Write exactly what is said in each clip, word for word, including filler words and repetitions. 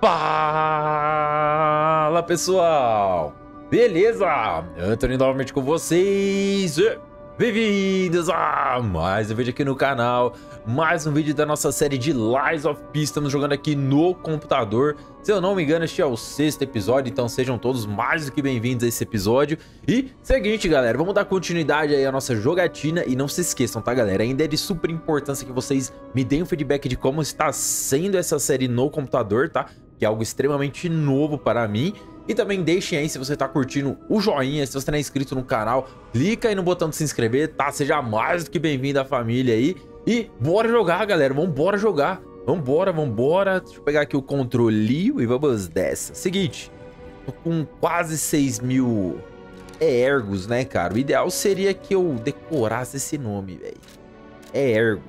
Fala pessoal, beleza? Anthony novamente com vocês, bem-vindos a mais um vídeo aqui no canal, mais um vídeo da nossa série de Lies of P, estamos jogando aqui no computador, se eu não me engano este é o sexto episódio, então sejam todos mais do que bem-vindos a esse episódio. E seguinte galera, vamos dar continuidade aí à nossa jogatina e não se esqueçam, tá galera, ainda é de super importância que vocês me deem um feedback de como está sendo essa série no computador, tá? Que é algo extremamente novo para mim. E também deixem aí se você tá curtindo o joinha, se você não é inscrito no canal, clica aí no botão de se inscrever, tá? Seja mais do que bem-vindo à família aí. E bora jogar, galera, vambora jogar. Vambora, vambora. Deixa eu pegar aqui o controlinho e vamos dessa. Seguinte, tô com quase seis mil ergos, né, cara? O ideal seria que eu decorasse esse nome, velho. É ergo.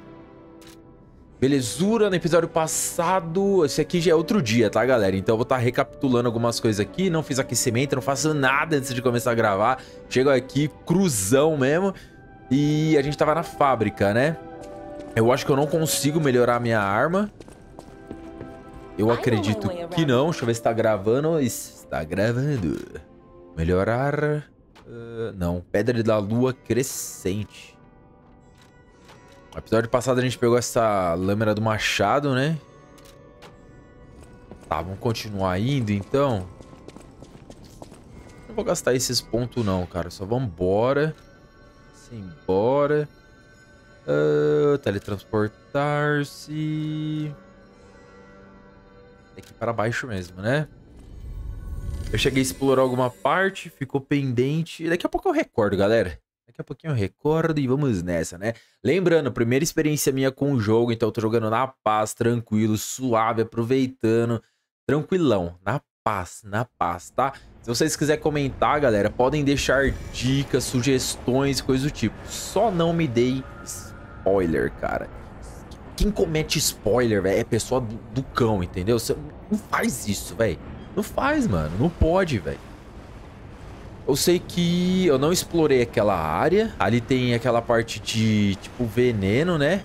Belezura, no episódio passado, esse aqui já é outro dia, tá galera? Então eu vou estar tá recapitulando algumas coisas aqui, não fiz aquecimento, não faço nada antes de começar a gravar. Chego aqui, cruzão mesmo, e a gente tava na fábrica, né? Eu acho que eu não consigo melhorar a minha arma. Eu acredito que não, deixa eu ver se tá gravando, está gravando. Melhorar, uh, não, pedra da lua crescente. No episódio passado a gente pegou essa lâmina do machado, né? Tá, vamos continuar indo, então. Não vou gastar esses pontos, não, cara. Só vambora. Simbora. Uh, teletransportar-se. Tem que ir para baixo mesmo, né? Eu cheguei a explorar alguma parte, ficou pendente. Daqui a pouco eu recordo, galera. Daqui a pouquinho eu recordo e vamos nessa, né? Lembrando, primeira experiência minha com o jogo, então eu tô jogando na paz, tranquilo, suave, aproveitando, tranquilão, na paz, na paz, tá? Se vocês quiserem comentar, galera, podem deixar dicas, sugestões, coisa do tipo. Só não me deem spoiler, cara. Quem comete spoiler, velho, é pessoa do, do cão, entendeu? Você não faz isso, velho. Não faz, mano, não pode, velho. Eu sei que eu não explorei aquela área. Ali tem aquela parte de, tipo, veneno, né?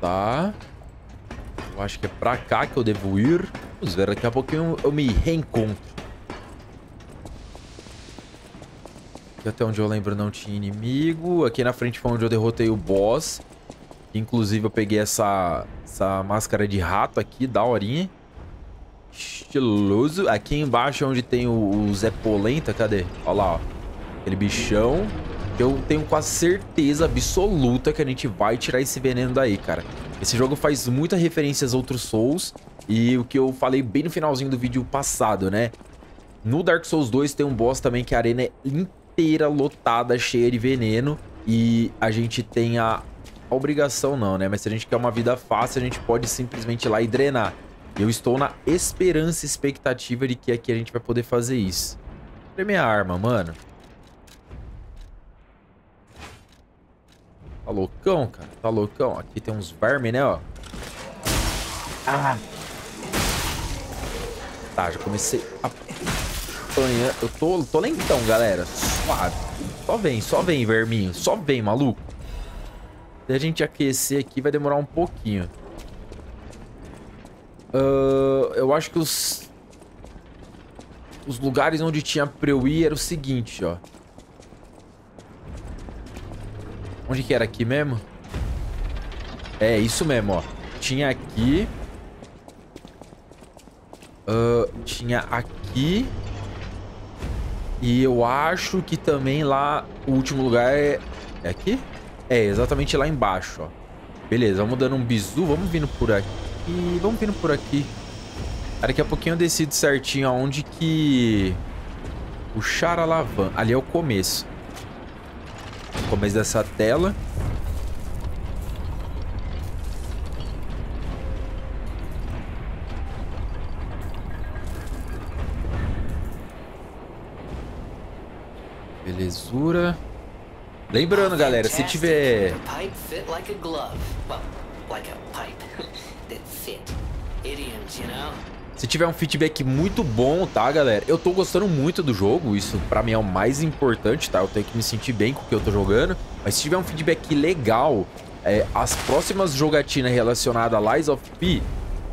Tá. Eu acho que é pra cá que eu devo ir. Vamos ver, daqui a pouquinho eu me reencontro. Aqui até onde eu lembro não tinha inimigo. Aqui na frente foi onde eu derrotei o boss. Inclusive eu peguei essa, essa máscara de rato aqui, daorinha. Estiloso. Aqui embaixo é onde tem o, o Zé Polenta. Cadê? Olha lá, ó. Aquele bichão. Eu tenho quase certeza absoluta que a gente vai tirar esse veneno daí, cara. Esse jogo faz muita referência aos outros Souls. E o que eu falei bem no finalzinho do vídeo passado, né? No Dark Souls dois tem um boss também que a arena é inteira lotada, cheia de veneno. E a gente tem a, a obrigação não, né? Mas se a gente quer uma vida fácil, a gente pode simplesmente ir lá e drenar. Eu estou na esperança e expectativa de que aqui a gente vai poder fazer isso. Cadê minha arma, mano? Tá loucão, cara? Tá loucão? Aqui tem uns vermes, né, ó. Ah. Tá, já comecei a apanhar. Eu tô, tô lentão, galera. Suave. Só vem, só vem, verminho. Só vem, maluco. Se a gente aquecer aqui, vai demorar um pouquinho. Uh, eu acho que os os lugares onde tinha pra eu ir era o seguinte, ó. Onde que era aqui mesmo? É, isso mesmo, ó. Tinha aqui. Uh, tinha aqui. E eu acho que também lá o último lugar é... É aqui? É, exatamente lá embaixo, ó. Beleza, vamos dando um bizu. Vamos vindo por aqui. E vamos vindo por aqui. Daqui a pouquinho eu decido certinho aonde que... Puxar a alavanca. Ali é o começo. O começo dessa tela. Belezura. Lembrando, galera, se tiver... Se tiver um feedback muito bom, tá, galera? Eu tô gostando muito do jogo, isso pra mim é o mais importante, tá? Eu tenho que me sentir bem com o que eu tô jogando. Mas se tiver um feedback legal, é, as próximas jogatinas relacionadas a Lies of P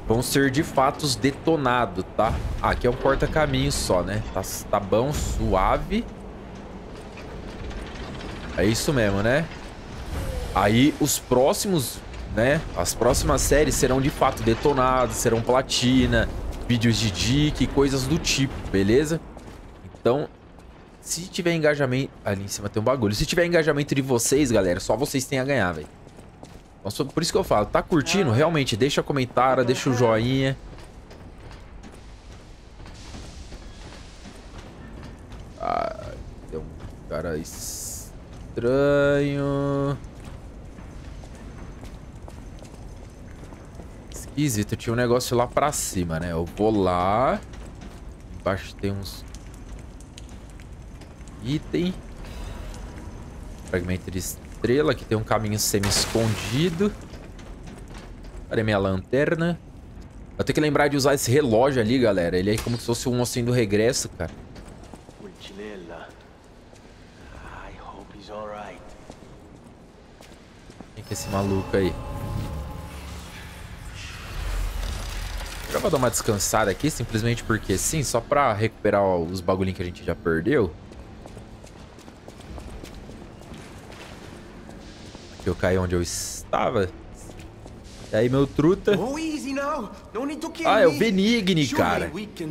vão ser de fatos detonados, tá? Ah, aqui é um porta-caminho só, né? Tá, tá bom, suave. É isso mesmo, né? Aí os próximos, né? As próximas séries serão de fato detonadas, serão platina, vídeos de dica e coisas do tipo, beleza? Então, se tiver engajamento... Ali em cima tem um bagulho. Se tiver engajamento de vocês, galera, só vocês têm a ganhar, velho. Nossa, por isso que eu falo, tá curtindo? Realmente, deixa comentário, deixa o joinha. Ah, tem um cara estranho... Esquisito, tinha um negócio lá pra cima, né? Eu vou lá. Embaixo tem uns... Item. Fragmento de estrela. Aqui tem um caminho semi-escondido. Cadê minha lanterna? Eu tenho que lembrar de usar esse relógio ali, galera. Ele é como se fosse um ossinho do regresso, cara. Pulcinella. I hope he's all right. Quem que é esse maluco aí? Eu vou dar uma descansada aqui, simplesmente porque sim, só pra recuperar os bagulhinhos que a gente já perdeu. Aqui eu caí onde eu estava. E aí, meu truta. Ah, é o Venigni, cara. Hold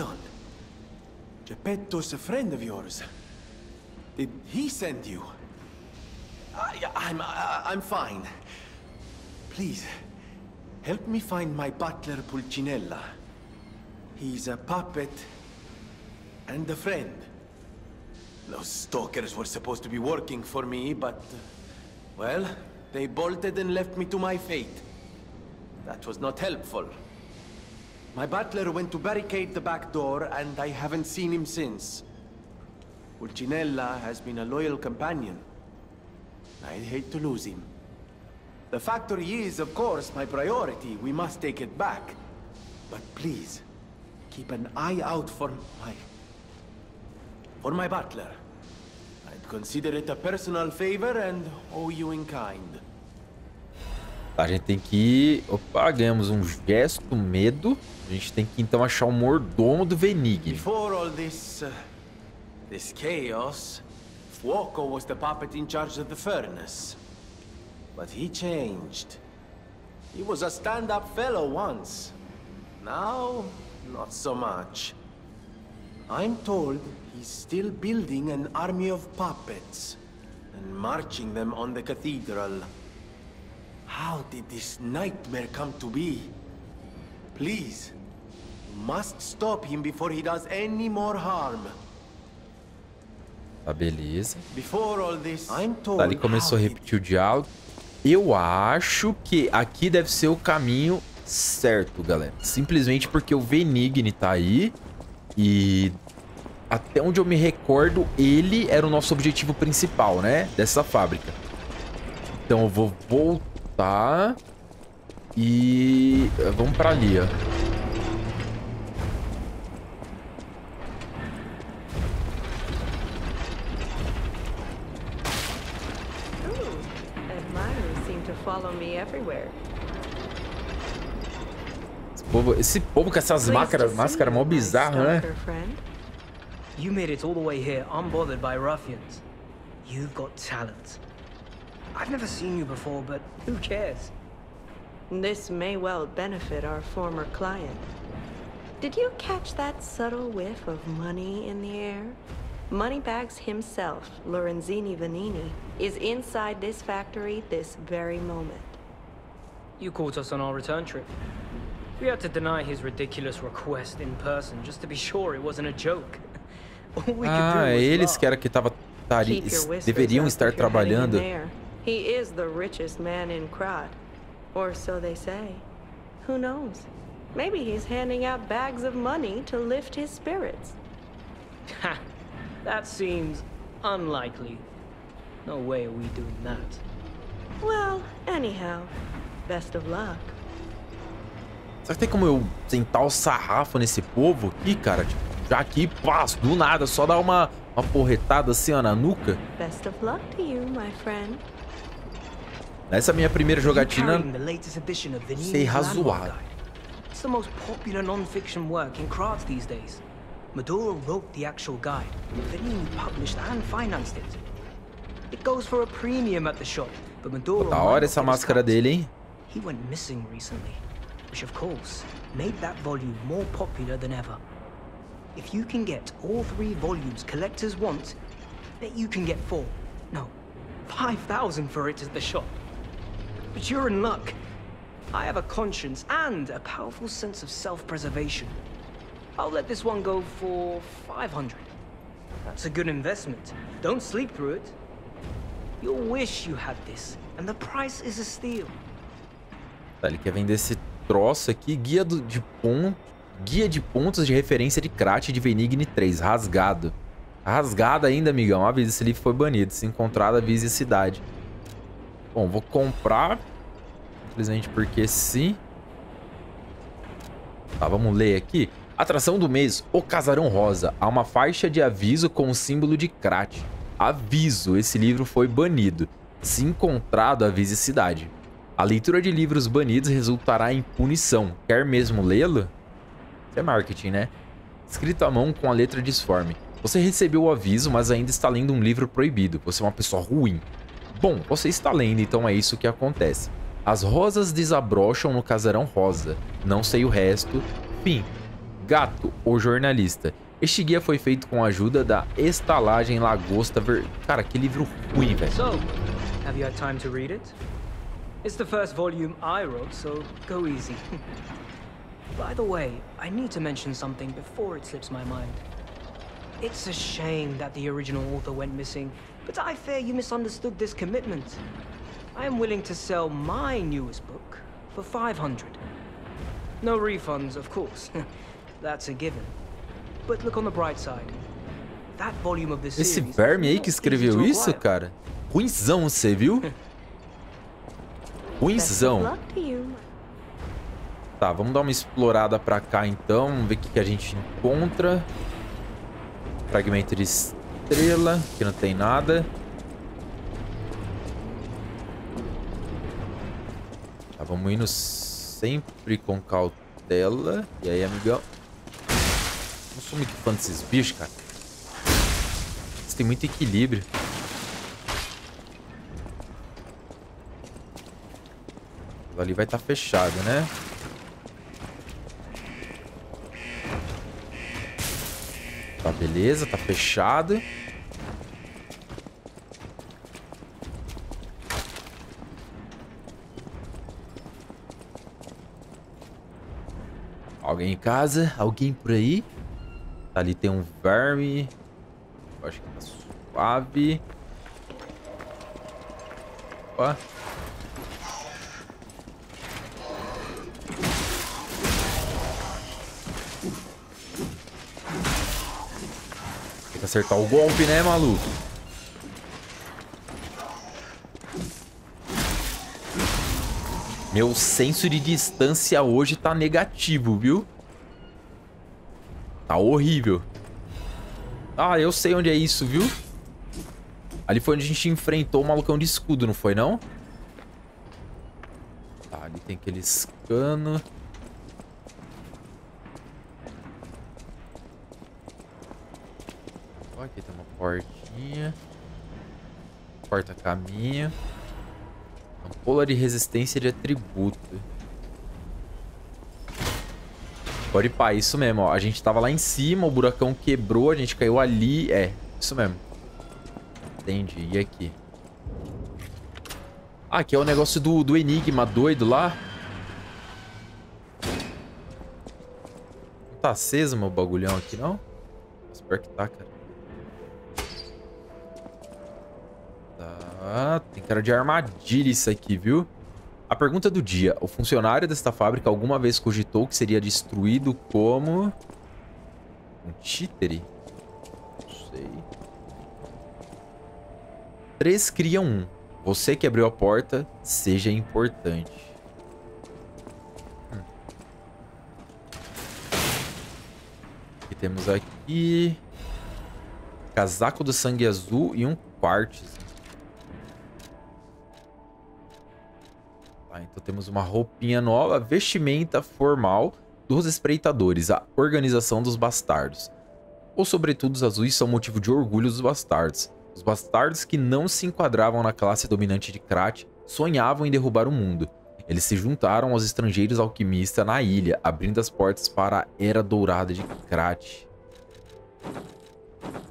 on. Gepetto's a friend of yours. Did he send you? I, I'm, I, I'm fine. Please, help me find my butler Pulcinella. He's a puppet and a friend. Those stalkers were supposed to be working for me, but... Uh, well, they bolted and left me to my fate. That was not helpful. My butler went to barricade the back door, and I haven't seen him since. Pulcinella has been a loyal companion. I'd hate to lose him. The factory is, of course, my priority. We must take it back. But please, keep an eye out for my... for my butler. I'd consider it a personal favor and owe you in kind. A gente tem que ir... Opa, ganhamos um gesto, medo. A gente tem que, então, achar o mordomo do Venigni. Before all this... Uh, this chaos... Fuoco was the puppet in charge of the furnace. But he changed. He was a stand-up fellow once. Now, not so much. I'm told he's still building an army of puppets and marching them on the cathedral. How did this nightmare come to be? Please, you must stop him before he does any more harm. Tá, beleza. Tá, ali começou a repetir o diálogo. Eu acho que aqui deve ser o caminho certo, galera. Simplesmente porque o Venigni tá aí. E até onde eu me recordo, ele era o nosso objetivo principal, né? Dessa fábrica. Então eu vou voltar. E vamos pra ali, ó. Esse povo, esse povo com essas máscaras, máscara mó bizarra, né? You made it all the way here unbothered by ruffians. You've got talent. I've never seen you before, but who cares? This may well benefit our former client. Did you catch that subtle whiff of money in the air? Moneybags himself, Lorenzini Venigni, is inside this factory this very moment. You caught us on our return trip. We had to deny his ridiculous request in person just to be sure it wasn't a joke. All we could do was eles que era que tava tari, deveriam estar trabalhando. He is the richest man in Krat, or so they say. Who knows? Maybe he's handing out bags of money to lift his spirits. Ha. That seems unlikely. No way are we doing that. Well, anyhow, best of luck. Será que tem como eu sentar o sarrafo nesse povo aqui, cara? Tipo, já aqui, pá, do nada, só dar uma Uma porretada assim, ó, na nuca. Best of luck to you, my friend. Nessa minha primeira jogatina, sei razoável. It's the most popular non-fiction work in Krat these days. Maduro wrote the actual guide. Venigni published and financed it. It goes for a premium at the shop, but Maduro. Da hora essa máscara dele, hein? He went missing recently, which of course made that volume more popular than ever. If you can get all three volumes collectors want, bet you can get four. No, five thousand for it at the shop. But you're in luck. I have a conscience and a powerful sense of self-preservation. I'll let this one go for five hundred. That's a good investment. Don't sleep through it. You'll wish you had this, and the price is a steal. Tá, ele quer vender esse troço aqui, guia do, de ponto, guia de pontos de referência de Krat de Venigni três, rasgado. Rasgado ainda, amigão. Avisa, esse livro foi banido. Se encontrado, avise a cidade. Bom, vou comprar. Simplesmente porque sim. Tá, vamos ler aqui. Atração do mês, o Casarão Rosa. Há uma faixa de aviso com o símbolo de Krat. Aviso, esse livro foi banido. Se encontrado, avise cidade. A leitura de livros banidos resultará em punição. Quer mesmo lê-lo? Isso é marketing, né? Escrito à mão com a letra disforme. Você recebeu o aviso, mas ainda está lendo um livro proibido. Você é uma pessoa ruim. Bom, você está lendo, então é isso que acontece. As rosas desabrocham no Casarão Rosa. Não sei o resto. Fim. Gato, o jornalista. Este guia foi feito com a ajuda da estalagem Lagosta Verde. Cara, que livro ruim, velho. So, have you had time to read it? It's the first volume I wrote, so go easy. By the way, I need to mention something before it slips my mind. It's a shame that the original author went missing, but I fear you misunderstood this commitment. I am willing to sell my newest book for five hundred. No refunds, of course. That's a given. But look on the bright side. That volume of this series. Esse verme aí que escreveu isso, cara. Ruinzão, você viu? Ruinzão. Tá, vamos dar uma explorada pra cá então, vamos ver o que, que a gente encontra. Fragmento de estrela, que não tem nada. Tá, vamos indo sempre com cautela. E aí, amigão? Não sou muito fã desses bichos, cara. Eles têm muito equilíbrio. Ali vai estar tá fechado, né? Tá, beleza, tá fechado. Alguém em casa? Alguém por aí? Tá, ali tem um verme. Eu acho que tá suave. Opa. Tem que acertar o golpe, né, maluco? Meu senso de distância hoje tá negativo, viu? Tá horrível. Ah, eu sei onde é isso, viu? Ali foi onde a gente enfrentou o malucão de escudo, não foi, não? Tá, ali tem aqueles canos. Ó, aqui tem uma portinha. Porta-caminho. Ampola de resistência de atributo. Pode pá, isso mesmo, ó. A gente tava lá em cima, o buracão quebrou, a gente caiu ali. É, isso mesmo. Entendi. E aqui? Ah, aqui é o negócio do, do enigma doido lá. Não tá aceso meu bagulhão aqui, não? Nossa, pior que tá, cara. Tá, tem cara de armadilha isso aqui, viu? A pergunta do dia. O funcionário desta fábrica alguma vez cogitou que seria destruído como... um títere? Não sei. Três criam um. Você que abriu a porta, seja importante. Hum. O que temos aqui? Casaco do sangue azul e um quartzo. Tá, então temos uma roupinha nova. Vestimenta formal dos espreitadores. A organização dos bastardos. Ou sobretudo os azuis são motivo de orgulho dos bastardos. Os bastardos que não se enquadravam na classe dominante de Krat sonhavam em derrubar o mundo. Eles se juntaram aos estrangeiros alquimistas na ilha, abrindo as portas para a Era Dourada de Krat.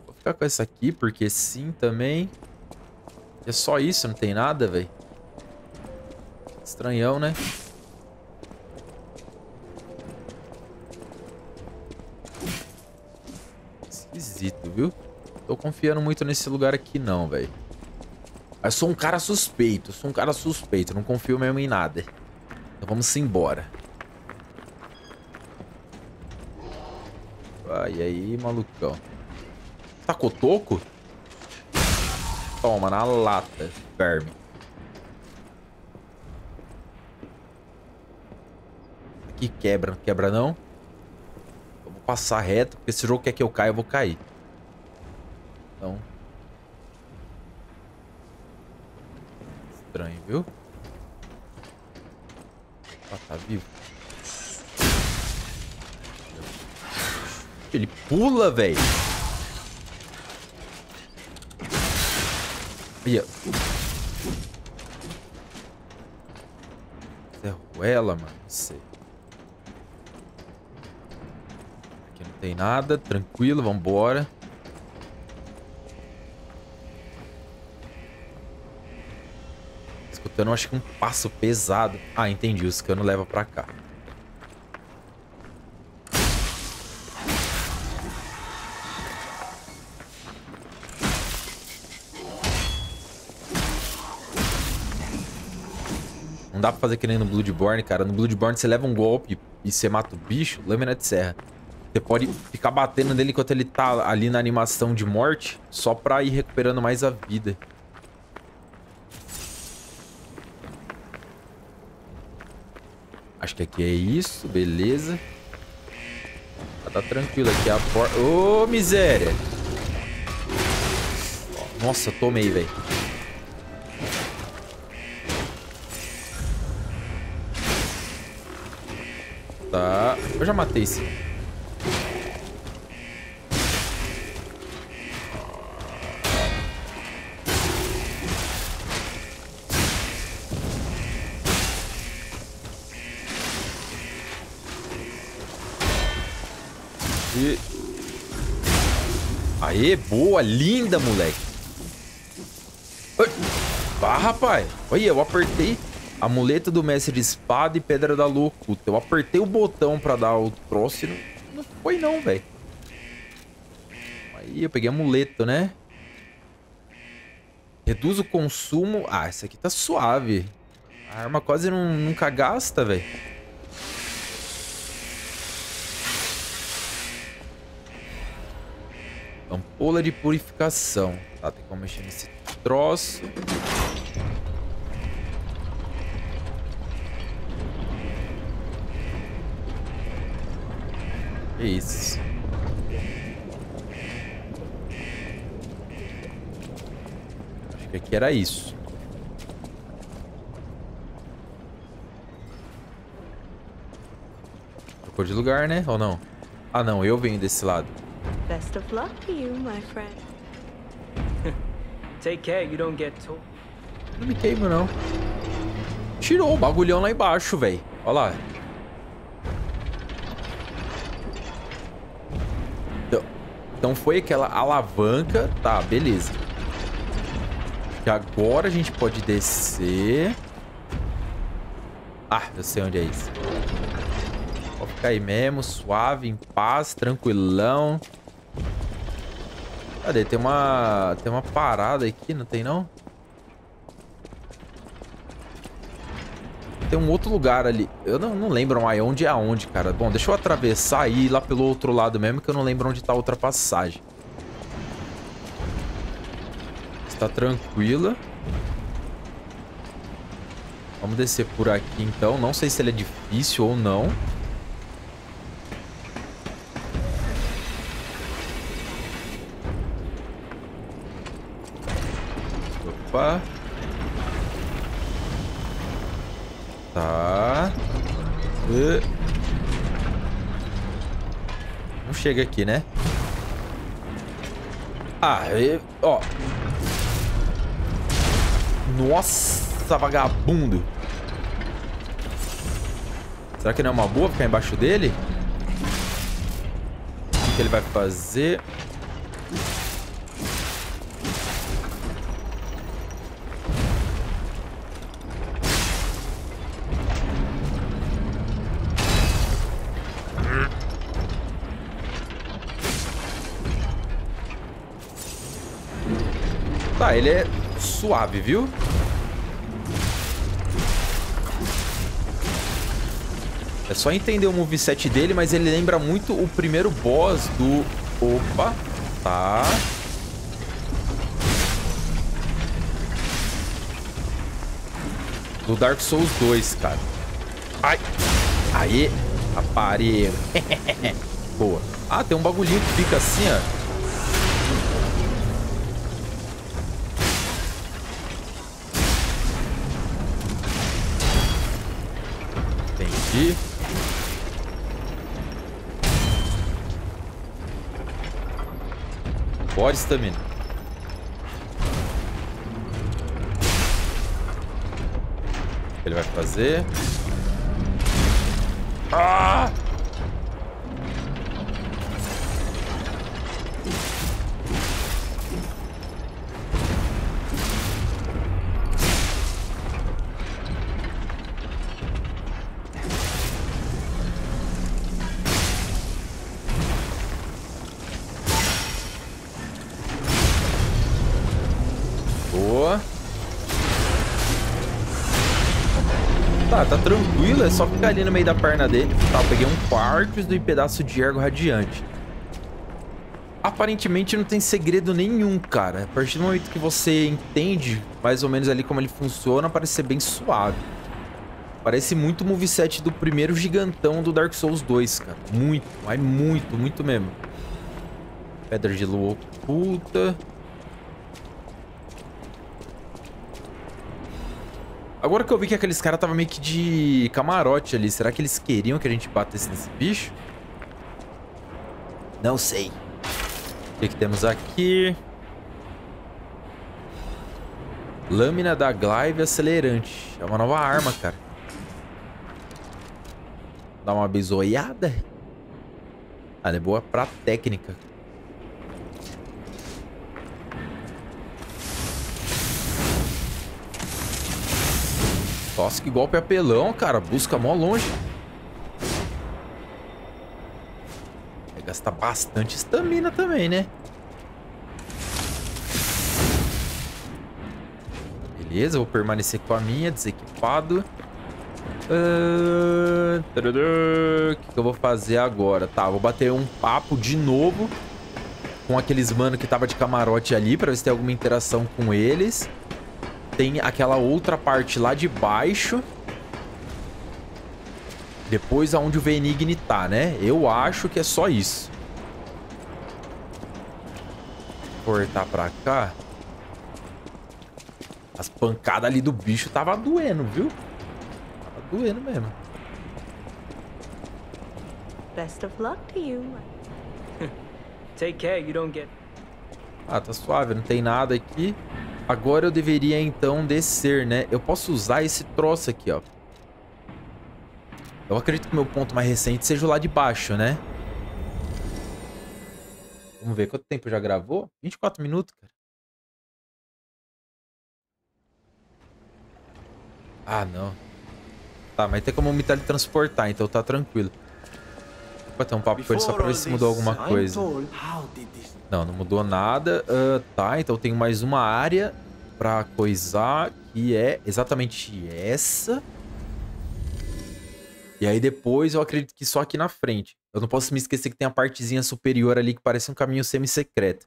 Vou ficar com essa aqui, porque sim também. É só isso, não tem nada, velho. Estranhão, né? Esquisito, viu? Tô confiando muito nesse lugar aqui não, velho. Eu sou um cara suspeito, sou um cara suspeito, não confio mesmo em nada. Então vamos embora. Vai aí, malucão. Tá cotoco? Toma, na lata, verme. Aqui quebra, não quebra não. Eu vou passar reto, porque se o jogo quer que eu caia, eu vou cair. Então... estranho, viu? Ah, tá vivo. Ele pula, velho. Zerrou ela, mano. Não sei. Aqui não tem nada. Tranquilo, vambora. Eu não acho que um passo pesado. Ah, entendi. Os canos levam pra cá. Não dá pra fazer que nem no Bloodborne, cara. No Bloodborne você leva um golpe e você mata o bicho. Lâmina de serra. Você pode ficar batendo nele enquanto ele tá ali na animação de morte. Só pra ir recuperando mais a vida. Acho que aqui é isso, beleza. Tá tranquilo aqui a porta. Ô, miséria! Nossa, tomei, velho. Tá. Eu já matei esse. Aê, boa, linda, moleque. Vá, rapaz. Olha, eu apertei a muleta do mestre de espada e pedra da loucura. Eu apertei o botão pra dar o troço e não, não foi não, velho. Aí, eu peguei a muleta, né? Reduz o consumo. Ah, essa aqui tá suave. A arma quase não, nunca gasta, velho. Ampola de purificação. Tá, tem como mexer nesse troço. É isso. Acho que aqui era isso. Trocou de lugar, né? Ou não? Ah, não. Eu venho desse lado. Best of luck to you, my friend. Take care, you don't get told. Não me queimo, não. Tirou o bagulhão lá embaixo, velho. Olha lá. Então, então foi aquela alavanca. Tá, beleza. E agora a gente pode descer. Ah, eu sei onde é isso. Pode ficar aí mesmo, suave, em paz, tranquilão. Cadê? Tem uma... tem uma parada aqui, não tem não? Tem um outro lugar ali. Eu não, não lembro mais onde é aonde, cara. Bom, deixa eu atravessar e ir lá pelo outro lado mesmo, que eu não lembro onde tá a outra passagem. Está tranquila. Vamos descer por aqui então. Não sei se ele é difícil ou não. Opa. Tá. Uh. Não chega aqui, né? Ah, eu, ó. Nossa, vagabundo. Será que não é uma boa ficar embaixo dele? O que, que ele vai fazer? Tá, ele é suave, viu? É só entender o moveset dele, mas ele lembra muito o primeiro boss do... Opa, tá. Do Dark Souls dois, cara. Ai! Aê! Aparelho. Boa. Ah, tem um bagulhinho que fica assim, ó. Bora, estamina. O que ele vai fazer? Ah! Tá tranquilo, é só ficar ali no meio da perna dele. Tá, eu peguei um quartzo e um pedaço de ergo radiante. Aparentemente não tem segredo nenhum, cara. A partir do momento que você entende mais ou menos ali como ele funciona, parece ser bem suave. Parece muito o moveset do primeiro gigantão do Dark Souls dois, cara. Muito, mas muito, muito mesmo. Pedra de lua oculta. Agora que eu vi que aqueles caras estavam meio que de camarote ali, será que eles queriam que a gente batesse nesse bicho? Não sei. O que, que temos aqui? Lâmina da Glaive acelerante. É uma nova arma, cara. Dá uma bisoiada. Ah, ela é boa pra técnica. Nossa, que golpe apelão, cara. Busca mó longe. Vai gastar bastante estamina também, né? Beleza, vou permanecer com a minha, desequipado. Uh... O que, que eu vou fazer agora? Tá, vou bater um papo de novo com aqueles mano que tava de camarote ali, pra ver se tem alguma interação com eles. Tem aquela outra parte lá de baixo. Depois aonde o Venigni tá, né? Eu acho que é só isso. Cortar pra cá. As pancadas ali do bicho tava doendo, viu? Tava doendo mesmo. Best of luck to you. Take care, you don't get... Ah, tá suave, não tem nada aqui. Agora eu deveria, então, descer, né? Eu posso usar esse troço aqui, ó. Eu acredito que o meu ponto mais recente seja o lá de baixo, né? Vamos ver quanto tempo já gravou. vinte e quatro minutos, cara. Ah, não. Tá, mas tem como me teletransportar, então tá tranquilo. Vou ter um papo com ele só pra ver se mudou alguma coisa. Não, não mudou nada. Uh, tá, então eu tenho mais uma área pra coisar, que é exatamente essa. E aí depois eu acredito que só aqui na frente. Eu não posso me esquecer que tem a partezinha superior ali que parece um caminho semi-secreto.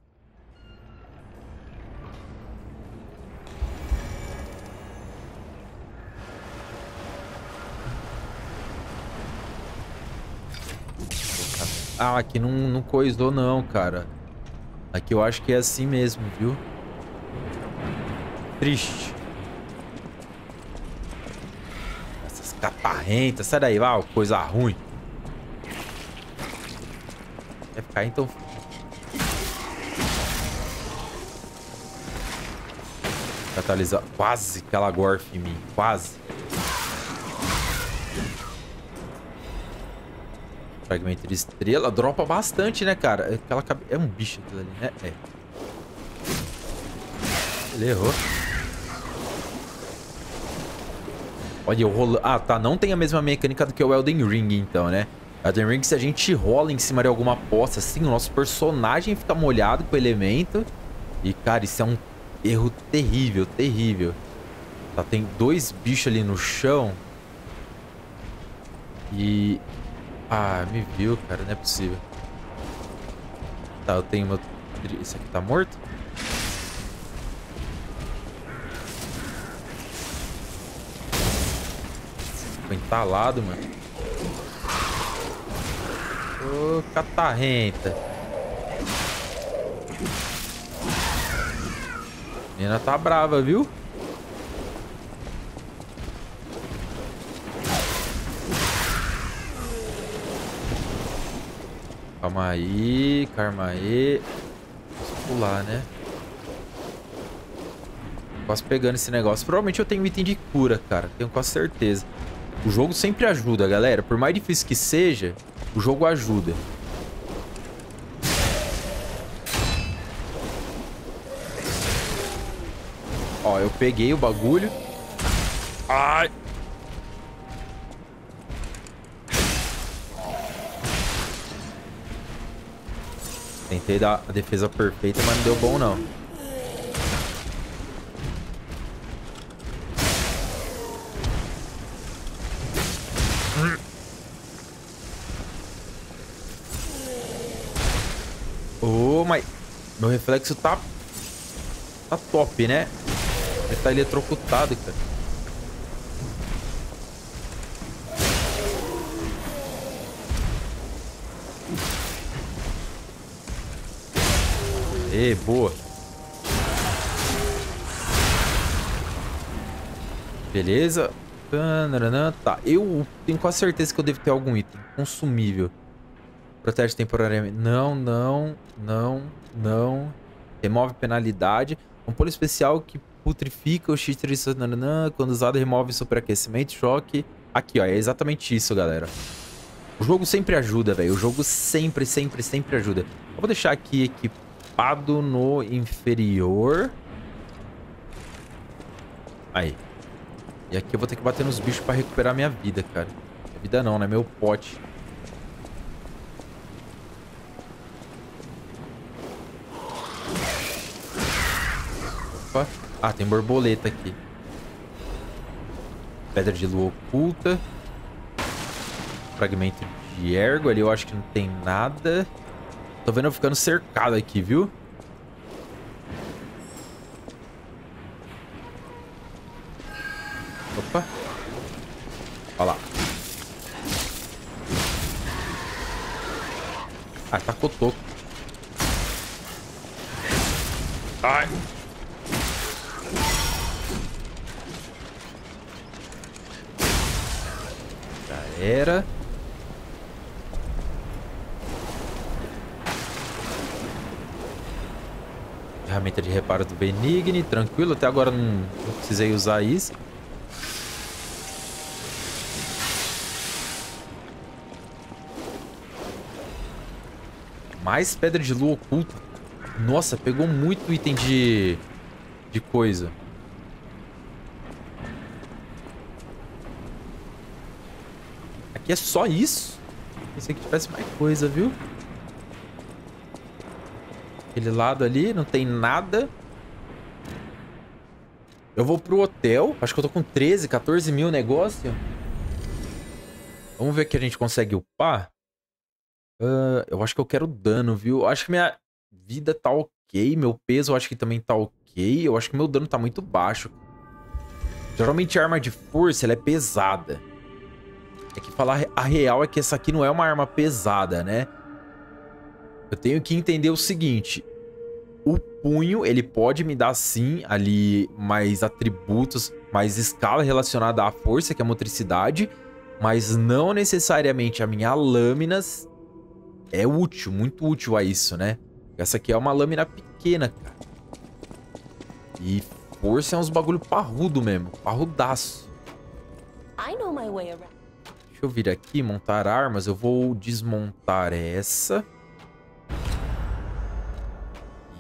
Ah, aqui não, não coisou não, cara. Aqui eu acho que é assim mesmo, viu? triste. Essas caparrentas. Sai daí, ó, coisa ruim. Vai ficar então... Catalisar. Quase que ela gorfa em mim. Quase. Fragmento de estrela. Dropa bastante, né, cara? Aquela cabe... É um bicho aquilo ali, né? É. Ele errou. Olha, eu rolo... Ah, tá. Não tem a mesma mecânica do que o Elden Ring, então, né? Elden Ring, se a gente rola em cima de alguma poça, assim, o nosso personagem fica molhado com o elemento. E, cara, isso é um... erro terrível, terrível. Tá, tem dois bichos ali no chão. E... Ah, me viu, cara. Não é possível. Tá, eu tenho uma... Esse aqui tá morto? Ficou entalado, mano. Ô, catarrenta. A menina tá brava, viu? Calma aí, calma aí. Vamos pular, né? Quase pegando esse negócio. Provavelmente eu tenho item de cura, cara. Tenho quase certeza. O jogo sempre ajuda, galera. Por mais difícil que seja, o jogo ajuda. Ó, eu peguei o bagulho. Ai! Tentei dar a defesa perfeita, mas não deu bom, não. Oh, mas... Meu reflexo tá... Tá top, né? Ele tá eletrocutado, cara. E boa. Beleza. Tá. Eu tenho quase certeza que eu devo ter algum item consumível. Protege temporariamente. Não, não, não, não. Remove penalidade. Um pulo especial que putrifica o cheat quando usado, remove superaquecimento, choque. Aqui, ó, é exatamente isso, galera. O jogo sempre ajuda, velho. O jogo sempre, sempre, sempre ajuda. Eu vou deixar aqui equipado no inferior. Aí. E aqui eu vou ter que bater nos bichos pra recuperar minha vida, cara. Minha vida não, né? Meu pote. Ah, tem borboleta aqui. Pedra de lua oculta. Fragmento de ergo. Ali eu acho que não tem nada. Tô vendo eu ficando cercado aqui, viu? Opa. Olha lá. Ah, tá cotoco. Ai. Era. Ferramenta de reparo do Venigni. Tranquilo, até agora não, não precisei usar isso. Mais pedra de lua oculta. Nossa, pegou muito item de, de coisa. Aqui é só isso? Pensei que tivesse mais coisa, viu? Aquele lado ali, não tem nada. Eu vou pro hotel. Acho que eu tô com treze, quatorze mil negócio. Vamos ver o que a gente consegue upar. Uh, eu acho que eu quero dano, viu? Eu acho que minha vida tá ok. Meu peso eu acho que também tá ok. Eu acho que meu dano tá muito baixo. Geralmente a arma de força ela é pesada. É que falar a real é que essa aqui não é uma arma pesada, né? Eu tenho que entender o seguinte. O punho, ele pode me dar, sim, ali mais atributos, mais escala relacionada à força, que é a motricidade, mas não necessariamente a minha lâmina é útil, muito útil a isso, né? Essa aqui é uma lâmina pequena, cara. E força é uns bagulho parrudo mesmo, parrudaço. Deixa eu vir aqui, montar armas. Eu vou desmontar essa.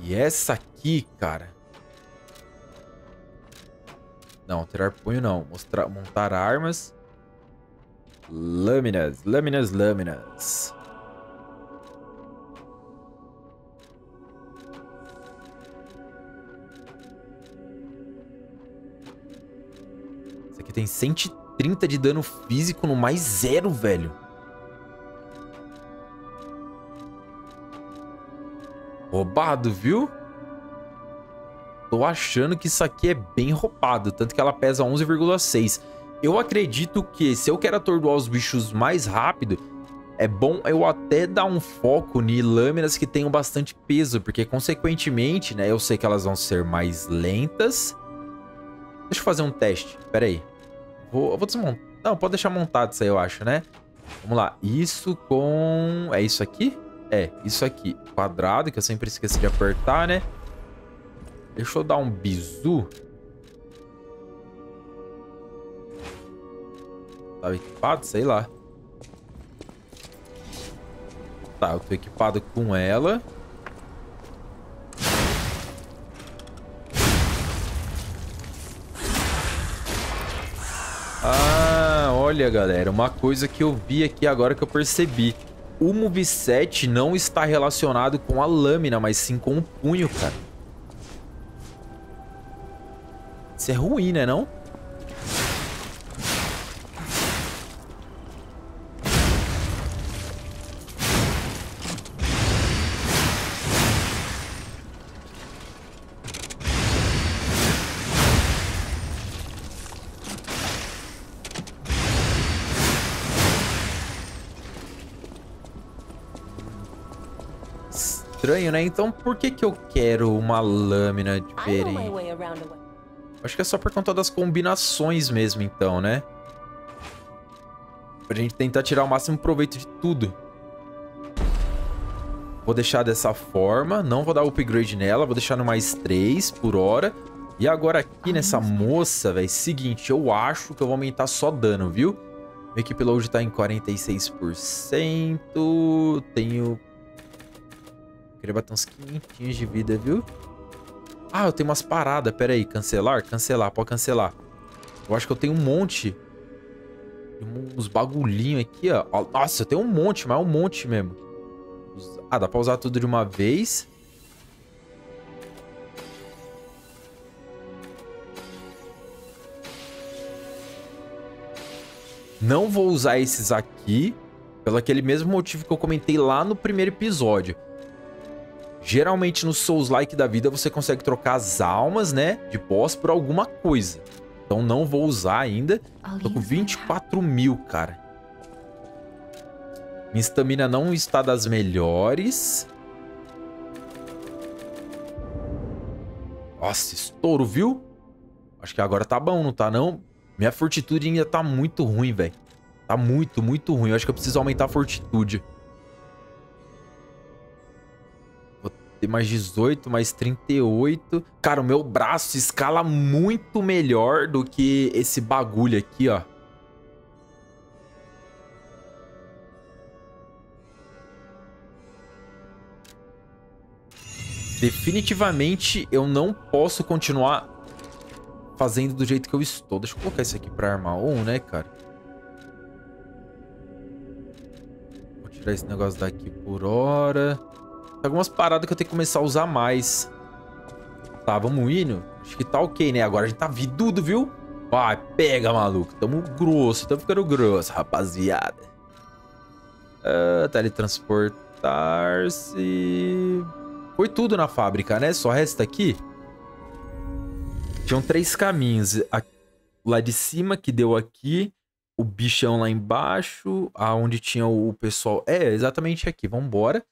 E essa aqui, cara. Não, alterar punho não. Mostrar, montar armas. Lâminas, lâminas, lâminas. Isso aqui tem cento e trinta de dano físico no mais zero, velho. Roubado, viu? Tô achando que isso aqui é bem roubado. Tanto que ela pesa onze vírgula seis. Eu acredito que se eu quero atordoar os bichos mais rápido, é bom eu até dar um foco em lâminas que tenham bastante peso. Porque, consequentemente, né? Eu sei que elas vão ser mais lentas. Deixa eu fazer um teste. Pera aí. Vou, eu vou desmontar. Não, pode deixar montado isso aí, eu acho, né? Vamos lá. Isso com... É isso aqui? É, isso aqui, quadrado, que eu sempre esqueço de apertar, né? Deixa eu dar um bizu. Tava equipado, sei lá. Tá, eu tô equipado com ela. Ah, olha, galera. Uma coisa que eu vi aqui agora que eu percebi. O moveset não está relacionado com a lâmina, mas sim com o punho, cara. Isso é ruim, né, não? Estranho, né? Então por que que eu quero uma lâmina diferente? Acho que é só por conta das combinações mesmo, então, né? Pra gente tentar tirar o máximo proveito de tudo. Vou deixar dessa forma. Não vou dar upgrade nela. Vou deixar no mais três por hora. E agora aqui nessa moça, velho. Seguinte, eu acho que eu vou aumentar só dano, viu? Meu equipe load tá em quarenta e seis por cento. Tenho... Queria bater uns quinhentinhos de vida, viu? Ah, eu tenho umas paradas. Pera aí, cancelar? Cancelar, pode cancelar. Eu acho que eu tenho um monte. Uns bagulhinhos aqui, ó. Nossa, eu tenho um monte, mas é um monte mesmo. Ah, dá pra usar tudo de uma vez. Não vou usar esses aqui. Pelo aquele mesmo motivo que eu comentei lá no primeiro episódio. Geralmente no Souls-like da vida você consegue trocar as almas, né, de boss por alguma coisa. Então não vou usar ainda. Tô com vinte e quatro mil, cara. Minha estamina não está das melhores. Nossa, estouro, viu? Acho que agora tá bom, não tá não? Minha fortitude ainda tá muito ruim, velho. Tá muito, muito ruim. Eu acho que eu preciso aumentar a fortitude. Mais dezoito, mais trinta e oito. Cara, o meu braço escala muito melhor do que esse bagulho aqui, ó. Definitivamente eu não posso continuar fazendo do jeito que eu estou. Deixa eu colocar isso aqui pra armar um, né, cara? Vou tirar esse negócio daqui por hora. Algumas paradas que eu tenho que começar a usar mais. Tá, vamos indo. Acho que tá ok, né? Agora a gente tá vidudo, viu? Vai, pega, maluco. Tamo grosso, tamo ficando grosso, rapaziada. Uh, teletransportar-se... Foi tudo na fábrica, né? Só resta aqui. Tinham três caminhos. Aqui, lá de cima, que deu aqui. O bichão lá embaixo. Aonde tinha o pessoal... É, exatamente aqui. Vambora.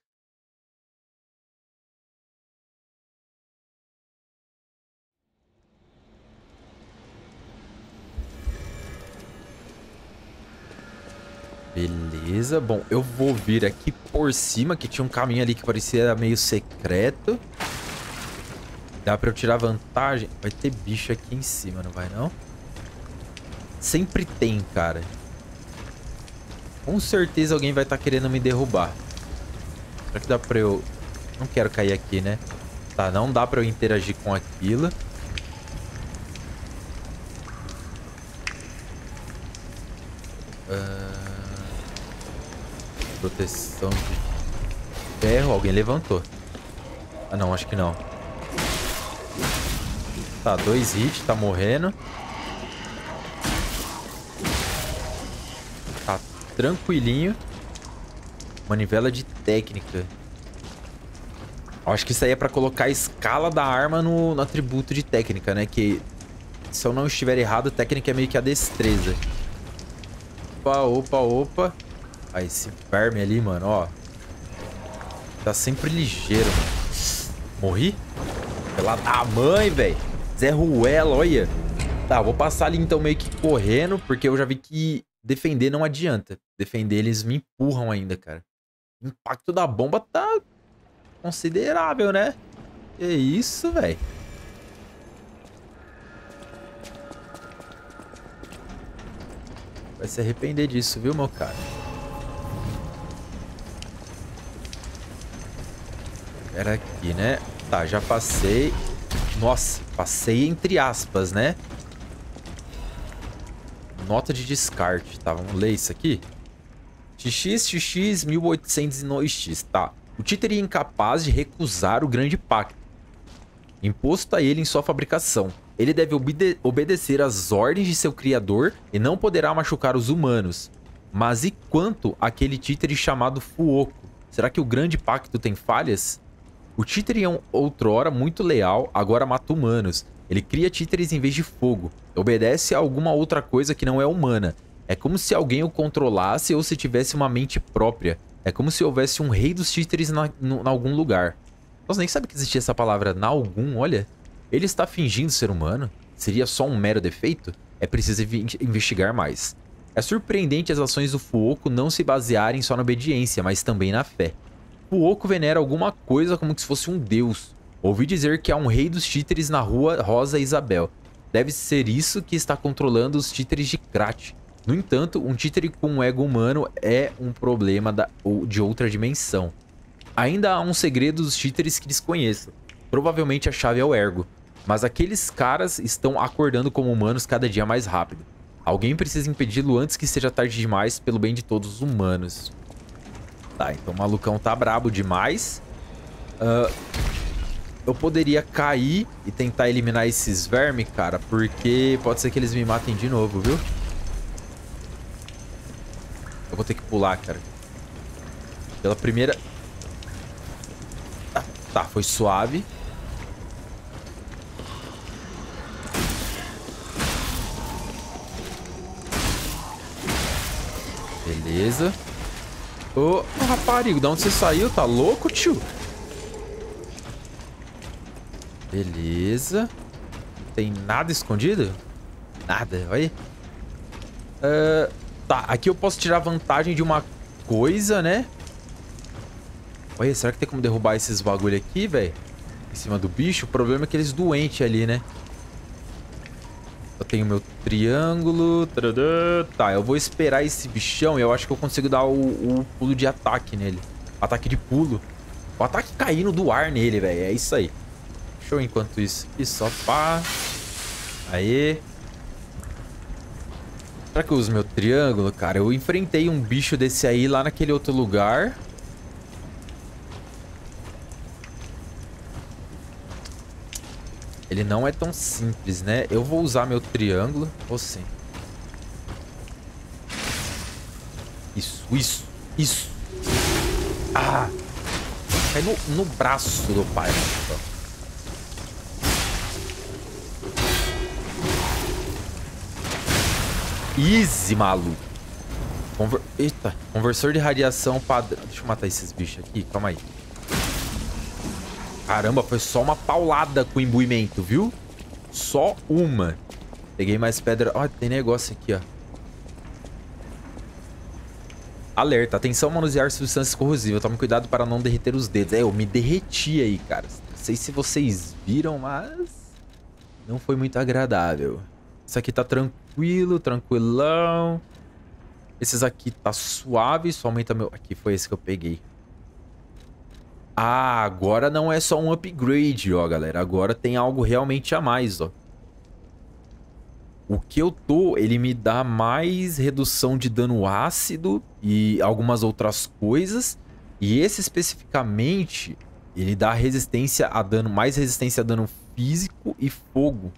Beleza. Bom, eu vou vir aqui por cima, que tinha um caminho ali que parecia meio secreto. Dá pra eu tirar vantagem. Vai ter bicho aqui em cima, não vai não? Sempre tem, cara. Com certeza alguém vai estar tá querendo me derrubar. Será que dá pra eu... Não quero cair aqui, né? Tá, não dá pra eu interagir com aquilo. Uh... Proteção de ferro. Alguém levantou. Ah, não. Acho que não. Tá, dois hits. Tá morrendo. Tá tranquilinho. Manivela de técnica. Acho que isso aí é pra colocar a escala da arma no, no atributo de técnica, né? Que se eu não estiver errado, técnica é meio que a destreza. Opa, opa, opa. Aí, esse verme ali, mano, ó. Tá sempre ligeiro, mano. Morri? Pela da mãe, velho. Zé Ruela, olha. Tá, vou passar ali então meio que correndo, porque eu já vi que defender não adianta. Defender, eles me empurram ainda, cara. O impacto da bomba tá considerável, né? Que isso, velho. Vai se arrepender disso, viu, meu cara? Era aqui, né? Tá, já passei. Nossa, passei entre aspas, né? Nota de descarte, tá? Vamos ler isso aqui. X X X mil oitocentos e nove X, tá. O títere é incapaz de recusar o grande pacto imposto a ele em sua fabricação. Ele deve obede- obedecer às ordens de seu criador e não poderá machucar os humanos. Mas e quanto àquele títere chamado Fuoco? Será que o grande pacto tem falhas? O títere é um outrora muito leal, agora mata humanos. Ele cria títeres em vez de fogo. Obedece a alguma outra coisa que não é humana. É como se alguém o controlasse ou se tivesse uma mente própria. É como se houvesse um rei dos títeres na, no, na algum lugar. Nossa, nem sabe que existia essa palavra, na algum, olha... Ele está fingindo ser humano? Seria só um mero defeito? É preciso investigar mais. É surpreendente as ações do Fuoco não se basearem só na obediência, mas também na fé. Fuoco venera alguma coisa como se fosse um deus. Ouvi dizer que há um rei dos títeres na rua Rosa Isabel. Deve ser isso que está controlando os títeres de Krat. No entanto, um títere com um ego humano é um problema da, ou de outra dimensão. Ainda há um segredo dos títeres que desconheço. Provavelmente a chave é o ergo. Mas aqueles caras estão acordando como humanos cada dia mais rápido. Alguém precisa impedi-lo antes que seja tarde demais, pelo bem de todos os humanos. Tá, então o malucão tá brabo demais. Uh, eu poderia cair e tentar eliminar esses vermes, cara, porque pode ser que eles me matem de novo, viu? Eu vou ter que pular, cara. Pela primeira... Tá, tá, foi suave. Beleza. Ô, oh, raparigo, de onde você saiu? Tá louco, tio? Beleza. Tem nada escondido? Nada, olha aí. Uh, tá, aqui eu posso tirar vantagem de uma coisa, né? Olha, será que tem como derrubar esses bagulho aqui, velho? Em cima do bicho? O problema é aqueles doentes ali, né? Eu tenho meu triângulo. Tá, eu vou esperar esse bichão e eu acho que eu consigo dar o, o pulo de ataque nele. Ataque de pulo. O ataque caindo do ar nele, velho. É isso aí. Show enquanto isso. E só pá. Aê. Será que eu uso meu triângulo, cara? Eu enfrentei um bicho desse aí lá naquele outro lugar. Ele não é tão simples, né? Eu vou usar meu triângulo. Ou sim. Isso, isso, isso. Ah! Cai no, no braço do pai. Easy, maluco. Conver... Eita. Conversor de radiação padrão. Deixa eu matar esses bichos aqui. Calma aí. Caramba, foi só uma paulada com imbuimento, viu? Só uma. Peguei mais pedra. Ó, tem negócio aqui, ó. Alerta, atenção ao manusear substâncias corrosivas. Tome cuidado para não derreter os dedos. É, eu me derreti aí, cara. Não sei se vocês viram, mas... não foi muito agradável. Isso aqui tá tranquilo, tranquilão. Esses aqui tá suave. Só aumenta meu... Aqui, foi esse que eu peguei. Ah, agora não é só um upgrade, ó, galera. Agora tem algo realmente a mais, ó. O que eu tô, ele me dá mais redução de dano ácido e algumas outras coisas. E esse especificamente, ele dá resistência a dano, mais resistência a dano físico e fogo.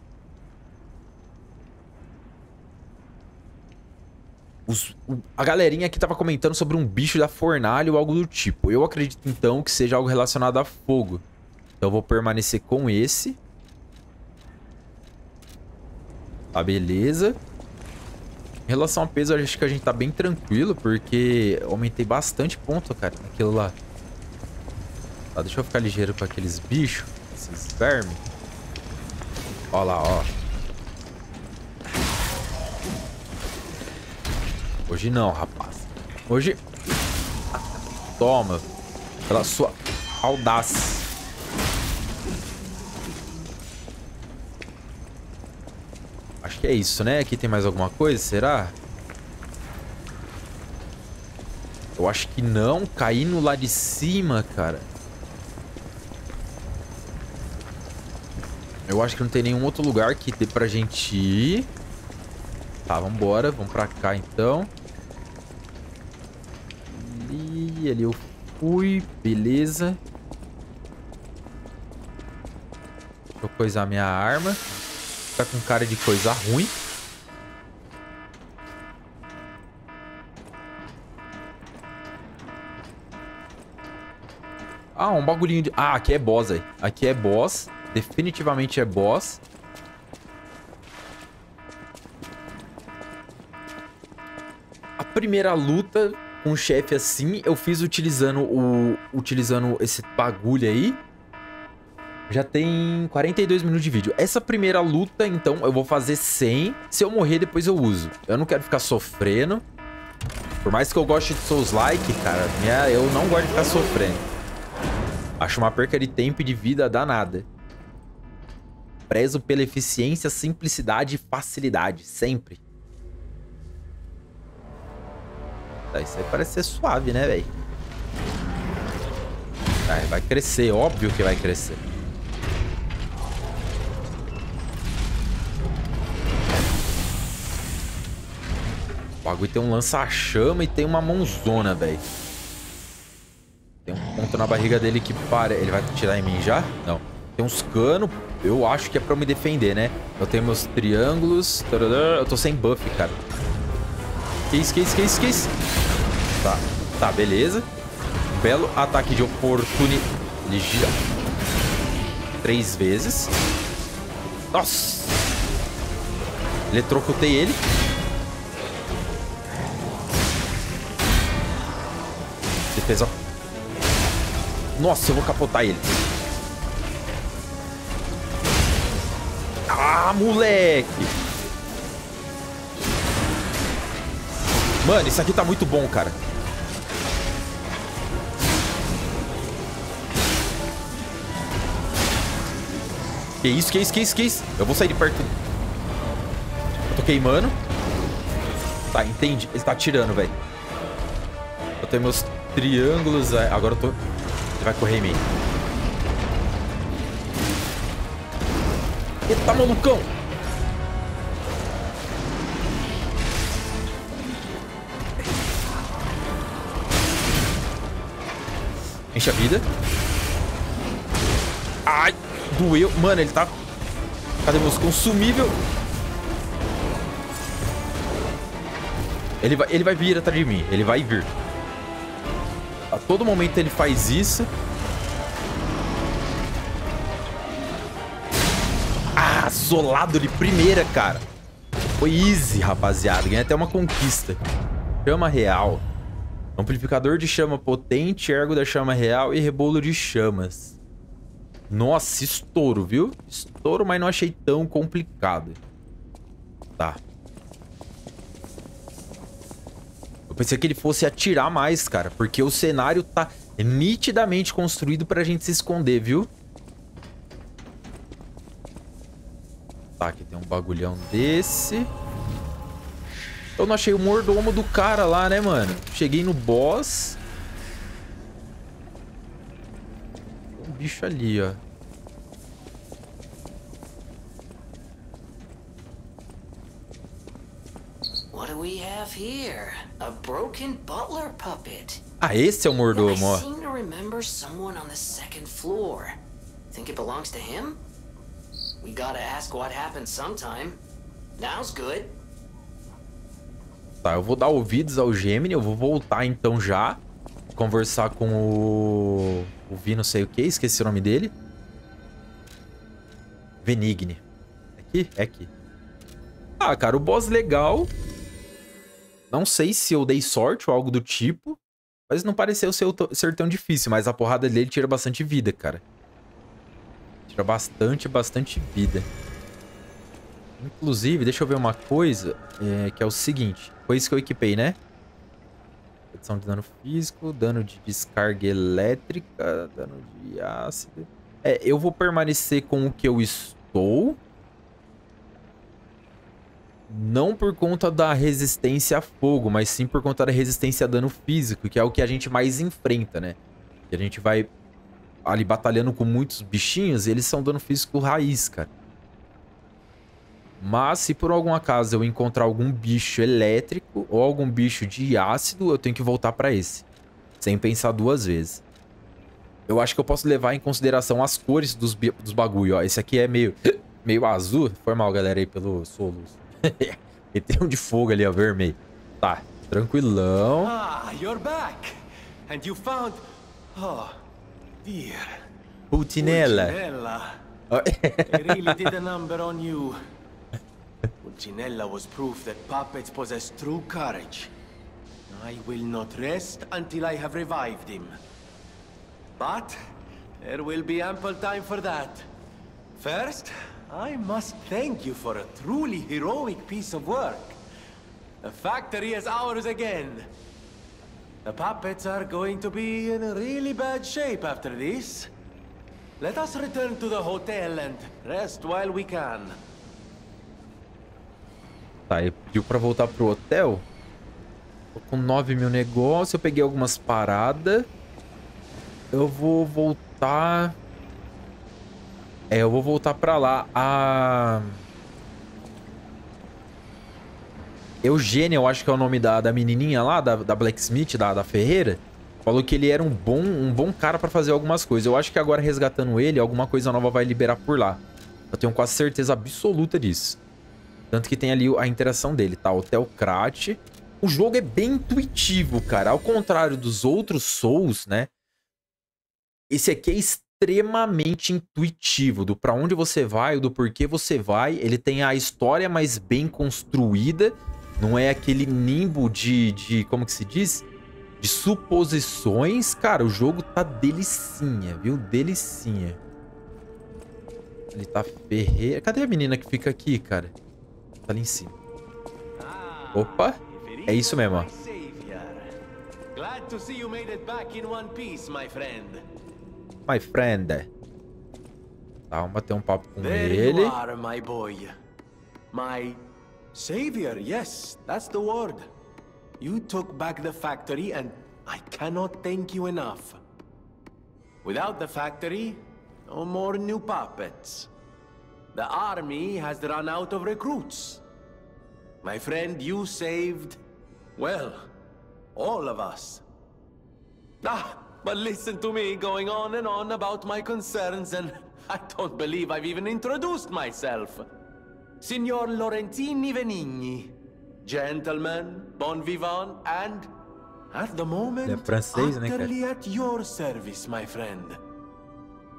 Os, o, a galerinha aqui tava comentando sobre um bicho da fornalha ou algo do tipo. Eu acredito então que seja algo relacionado a fogo. Então eu vou permanecer com esse. Tá, beleza. Em relação a peso, eu acho que a gente tá bem tranquilo, porque eu aumentei bastante ponto, cara, naquilo lá. Tá, deixa eu ficar ligeiro com aqueles bichos, esses vermes. Ó lá, ó. Hoje não, rapaz. Hoje... toma, pela sua audácia. Acho que é isso, né? Aqui tem mais alguma coisa, será? Eu acho que não. Caí no lado de cima, cara. Eu acho que não tem nenhum outro lugar que dê pra gente ir. Tá, vambora. Vamos pra cá, então. Ali, ali eu fui. Beleza. Deixa eu coisar minha arma. Tá com cara de coisa ruim. Ah, um bagulhinho de... ah, aqui é boss aí. Aqui é boss. Definitivamente é boss. A primeira luta com o chefe assim, eu fiz utilizando o... utilizando esse bagulho aí. Já tem quarenta e dois minutos de vídeo. Essa primeira luta, então, eu vou fazer sem. Se eu morrer, depois eu uso. Eu não quero ficar sofrendo. Por mais que eu goste de Souls-like, cara, minha... eu não gosto de ficar sofrendo. Acho uma perca de tempo e de vida danada. Prezo pela eficiência, simplicidade e facilidade. Sempre. Tá, isso aí parece ser suave, né, velho? Tá, vai crescer. Óbvio que vai crescer. O bagulho tem um lança-chama e tem uma mãozona, velho. Tem um ponto na barriga dele que para... ele vai tirar em mim já? Não. Tem uns canos. Eu acho que é pra eu me defender, né? Eu tenho meus triângulos. Eu tô sem buff, cara. Que isso, que isso, que isso, que isso? Tá. Tá, beleza. Belo ataque de oportunidade. Ele gira três vezes. Nossa! Eletrocutei ele. Defesa. Nossa, eu vou capotar ele. Ah, moleque. Mano, isso aqui tá muito bom, cara. Que isso, que isso, que isso, que isso. Eu vou sair de perto. Eu tô queimando. Tá, entendi. Ele tá atirando, velho. Eu tenho meus... triângulos, agora eu tô... ele vai correr em mim. Eita, malucão! Enche a vida. Ai, doeu. Mano, ele tá... cadê meus consumíveis? Ele vai, ele vai vir atrás de mim. Ele vai vir. A todo momento ele faz isso. Ah, solado de primeira, cara. Foi easy, rapaziada. Ganhei até uma conquista. Chama real. Amplificador de chama potente, ergo da chama real e rebolo de chamas. Nossa, estouro, viu? Estouro, mas não achei tão complicado. Tá. Eu pensei que ele fosse atirar mais, cara, porque o cenário tá nitidamente construído pra gente se esconder, viu? Tá, aqui tem um bagulhão desse. Eu não achei o mordomo do cara lá, né, mano? Cheguei no boss. Tem um bicho ali, ó. What do we have here? A broken butler puppet. Ah, esse é o mordomo, ó. I seem to remember someone on the second floor. Think it belongs to him? We gotta ask what happened sometime. Now's good. Tá, eu vou dar ouvidos ao Gemini, eu vou voltar então já, conversar com o... o Vi não sei o que, esqueci o nome dele. Venigni. Aqui? É aqui. Ah, cara, o boss legal. Não sei se eu dei sorte ou algo do tipo, mas não pareceu ser tão difícil, mas a porrada dele tira bastante vida, cara. Tira bastante, bastante vida. Inclusive, deixa eu ver uma coisa, é, que é o seguinte. Foi isso que eu equipei, né? Redução de dano físico, dano de descarga elétrica, dano de ácido. É, eu vou permanecer com o que eu estou. Não por conta da resistência a fogo, mas sim por conta da resistência a dano físico, que é o que a gente mais enfrenta, né? Que a gente vai ali batalhando com muitos bichinhos e eles são dano físico raiz, cara. Mas se por algum acaso eu encontrar algum bicho elétrico ou algum bicho de ácido, eu tenho que voltar pra esse. Sem pensar duas vezes. Eu acho que eu posso levar em consideração as cores dos, dos bagulho, ó. Esse aqui é meio, meio azul. Foi mal, galera, aí pelo soluço. E tem um de fogo ali, ó, vermelho. Tá, tranquilão. Ah, you're back. And you found... Oh, dear. Pulcinella. I really did a number on you. Pulcinella was proof that puppets possess true courage. I will not rest until I have revived him. But there will be ample time for that. First, I must thank you for a truly heroic piece of work. The factory is ours again. The puppets are going to be in really bad shape after this. Let us return to the hotel and rest while we can. Tá, ele pediu pra voltar pro hotel. Tô com nove mil negócios. Eu peguei algumas paradas. Eu vou voltar... É, eu vou voltar pra lá. A... Eugênia, eu acho que é o nome da, da menininha lá, da, da Blacksmith, da, da Ferreira. Falou que ele era um bom, um bom cara pra fazer algumas coisas. Eu acho que agora resgatando ele, alguma coisa nova vai liberar por lá. Eu tenho quase certeza absoluta disso. Tanto que tem ali a interação dele, tá? Hotel Krat. O jogo é bem intuitivo, cara. Ao contrário dos outros Souls, né? Esse aqui é extremamente intuitivo. Do pra onde você vai, do porquê você vai. Ele tem a história mais bem construída. Não é aquele nimbo de... de como que se diz? De suposições. Cara, o jogo tá delicinha, viu? Delicinha. Ele tá ferreiro. Cadê a menina que fica aqui, cara? Tá ali em cima. Opa! É isso mesmo, ó. My friend. Tá, vamos bater um papo com ele. My boy. My savior, yes, that's the word. You took back the factory and I cannot thank you enough. Without the factory, no more new puppets. The army has run out of recruits. My friend, you saved, well, all of us. Ah, but listen to me going on and on about my concerns, and I don't believe I've even introduced myself. Signor Lorenzini Venigni, gentleman, bon vivant, and at the moment, utterly at your service, my friend.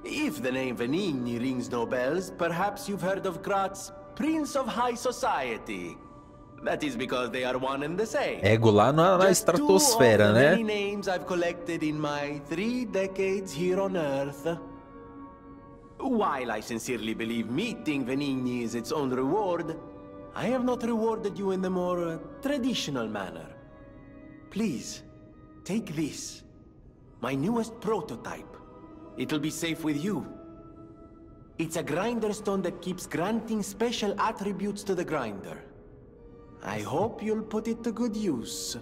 If the name Venigni rings no bells, perhaps you've heard of Krat's Prince of High Society. That is because they are one and the same. Ego lá na, na estratosfera, né? Many names I've collected in my three decades here on Earth. While I sincerely believe meeting Venigni is its own reward, I have not rewarded you in the more uh, traditional manner. Please, take this. My newest prototype. It'll be safe with you. It's a grinder stone that keeps granting special attributes to the grinder. I hope you'll put it to good use.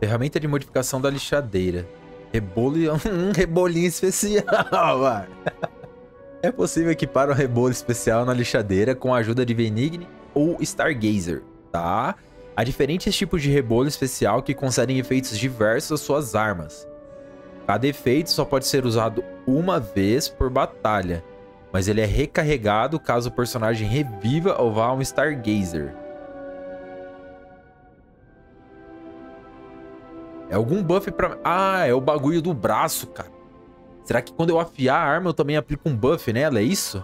Ferramenta de modificação da lixadeira. Rebolho, um rebolinho especial, vai. É possível equipar um rebolo especial na lixadeira com a ajuda de Venigni ou Stargazer, tá? Há diferentes tipos de rebolo especial que concedem efeitos diversos às suas armas. Cada efeito só pode ser usado uma vez por batalha, mas ele é recarregado caso o personagem reviva ou vá a um Stargazer. É algum buff pra... Ah, é o bagulho do braço, cara. Será que quando eu afiar a arma eu também aplico um buff nela? É isso?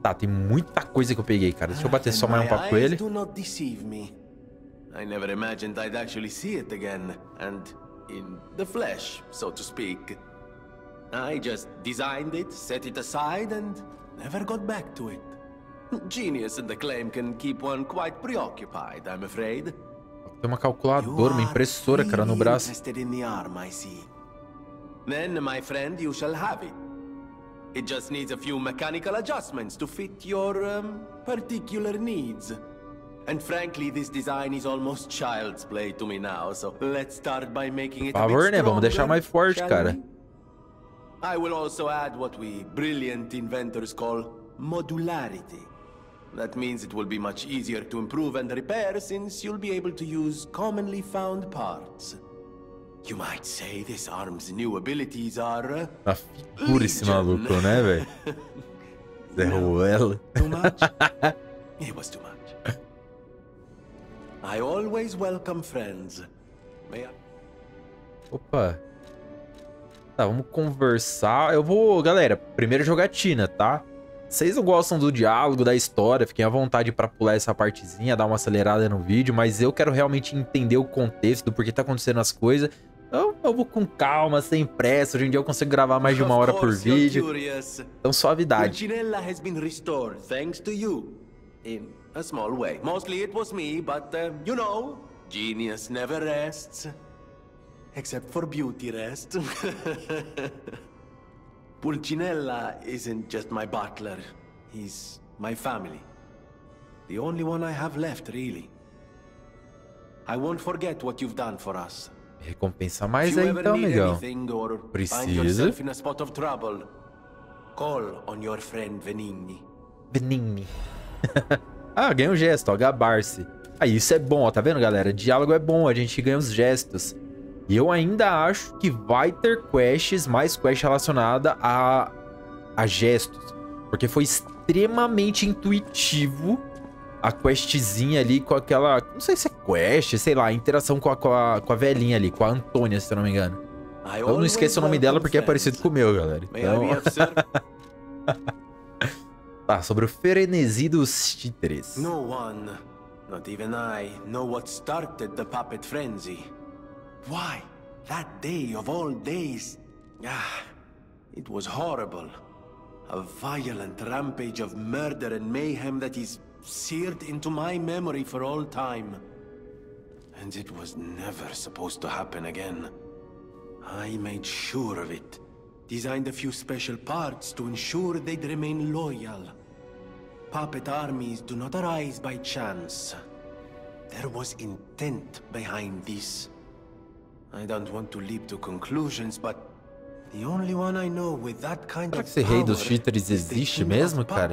Tá, tem muita coisa que eu peguei, cara. Deixa eu bater só mais um papo com ele. I never imagined I'd actually see it again, and in the flesh, so to speak. I just designed it, set it aside, and never got back to it. Genius and the claim can keep one quite preoccupied, I'm afraid. Tem uma calculadora, uma impressora, cara, no braço. Then, my friend, you shall have it. It just needs a few mechanical adjustments to fit your um, particular needs. And frankly, this design is almost child's play to me now, so let's start by making it a bit stronger, né? Vamos deixar mais forte, cara. I will also add what we brilliant inventors call modularity. That means it will be much easier to improve and repair since you'll be able to use commonly found parts. You might say this arm's new abilities are... A figura esse maluco, né, velho? Derrubou ela. Too much? It was too much. I always welcome friends. May I... Opa. Tá, vamos conversar. Eu vou... Galera, primeiro jogatina, tá? Vocês não gostam do diálogo, da história, fiquem à vontade pra pular essa partezinha, dar uma acelerada no vídeo, mas eu quero realmente entender o contexto do porquê tá acontecendo as coisas. Eu, eu vou com calma, sem pressa, hoje em dia eu consigo gravar mais de uma hora por vídeo. Então, suavidade. Pulcinella has been restored, thanks to you. In a small way. Mostly it was me, but, uh, you know, genius never rests. Except for beauty rest. Pulcinella isn't just my butler, he's my family. The only one I have left, really. I won't forget what you've done for us. Recompensa mais aí então, amigão. Precisa. Call on your friend Venigni. Venigni. Ah, ganha um gesto, ó, gabar-se. Ah, isso é bom, ó, tá vendo, galera? Diálogo é bom, a gente ganha uns gestos. E eu ainda acho que vai ter quests, mais quests relacionadas a, a gestos. Porque foi extremamente intuitivo a questzinha ali com aquela... Não sei se é quest, sei lá, interação com a, com a, com a velhinha ali, com a Antônia, se eu não me engano. Eu não esqueço o nome dela porque é parecido com o meu, galera. Então... Tá, sobre o frenesi dos títeres. Ninguém, não even I, know what started the puppet frenzy. Why? That day of all days. Ah, it was horrible. A violent rampage of murder and mayhem that is seared into my memory for all time. And it was never supposed to happen again. I made sure of it. Designed a few special parts to ensure they'd remain loyal. Puppet armies do not arise by chance. There was intent behind this. I don't want to leap to conclusions, but the only one I know with that kind of power. Será que esse rei dos títeres existe mesmo, cara?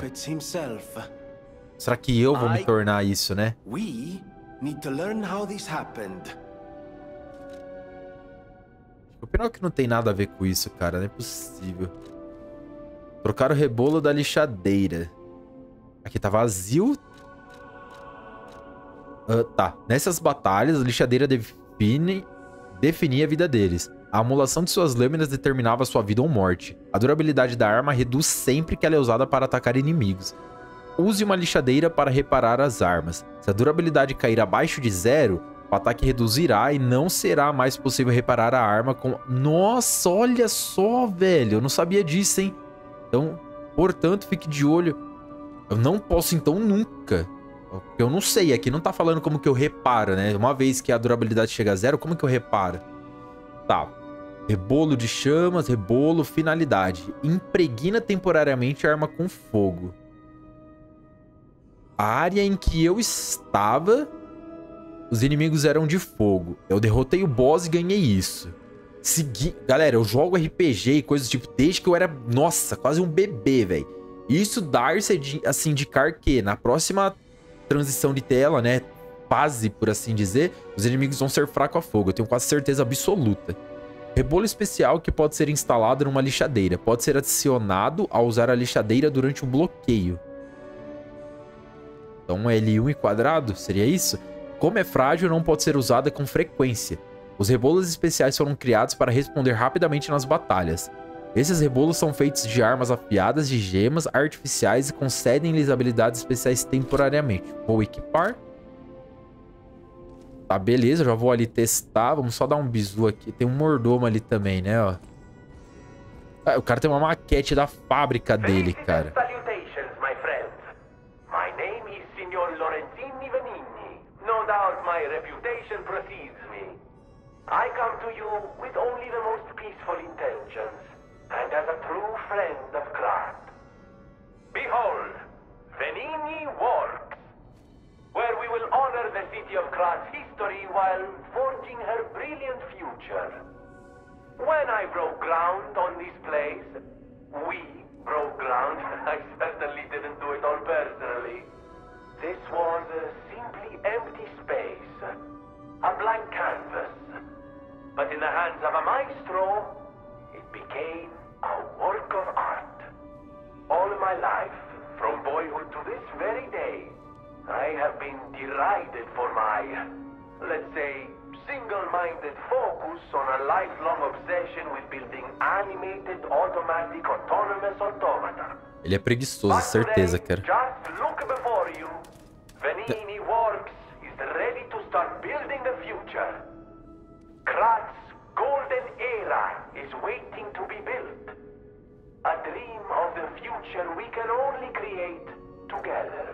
Será que eu vou me tornar isso, né? We need to learn how this happened. O Pinóquio não tem nada a ver com isso, cara. Não é possível. Trocar o rebolo da lixadeira. Aqui tá vazio. Uh, tá. Nessas batalhas, a lixadeira define... Definia a vida deles. A amulação de suas lâminas determinava sua vida ou morte. A durabilidade da arma reduz sempre que ela é usada para atacar inimigos. Use uma lixadeira para reparar as armas. Se a durabilidade cair abaixo de zero, o ataque reduzirá e não será mais possível reparar a arma com... Nossa, olha só, velho. Eu não sabia disso, hein? Então, portanto, fique de olho. Eu não posso, então, nunca... Eu não sei, aqui não tá falando como que eu reparo, né? Uma vez que a durabilidade chega a zero, como que eu reparo? Tá. Rebolo de chamas, rebolo, finalidade. Impregna temporariamente a arma com fogo. A área em que eu estava, os inimigos eram de fogo. Eu derrotei o boss e ganhei isso. Segui... Galera, eu jogo R P G e coisas do tipo desde que eu era, nossa, quase um bebê, velho. Isso dar-se a se indicar que na próxima transição de tela, né, fase, por assim dizer, os inimigos vão ser fracos a fogo. Eu tenho quase certeza absoluta. Rebolo especial que pode ser instalado numa lixadeira. Pode ser adicionado ao usar a lixadeira durante um bloqueio. Então, L um e quadrado, seria isso? Como é frágil, não pode ser usada com frequência. Os rebolos especiais foram criados para responder rapidamente nas batalhas. Esses rebolos são feitos de armas afiadas, de gemas artificiais e concedem-lhes habilidades especiais temporariamente. Vou equipar. Tá, beleza, já vou ali testar. Vamos só dar um bisu aqui. Tem um mordomo ali também, né, ó. Ah, o cara tem uma maquete da fábrica dele, cara. Salutations, my friends. My name is senhor Lorenzini Venigni. No doubt my reputation precedes me. I come to you with only the most peaceful intentions and as a true friend of Krat. Behold, Venigni works. Where we will honor the city of Krat's history while forging her brilliant future. When I broke ground on this place, we broke ground, I certainly didn't do it all personally. This was a simply empty space, a blank canvas. But in the hands of a maestro, it became a work of art. All my life, from boyhood to this very day, I have been derided for my, let's say, single-minded focus on a lifelong obsession with building animated automatic autonomous automata. Ele é preguiçoso, certeza, cara. Just look before you. Venigni Works is ready to start building the future. Krat's golden era is waiting to be built. A dream of the future we can only create together.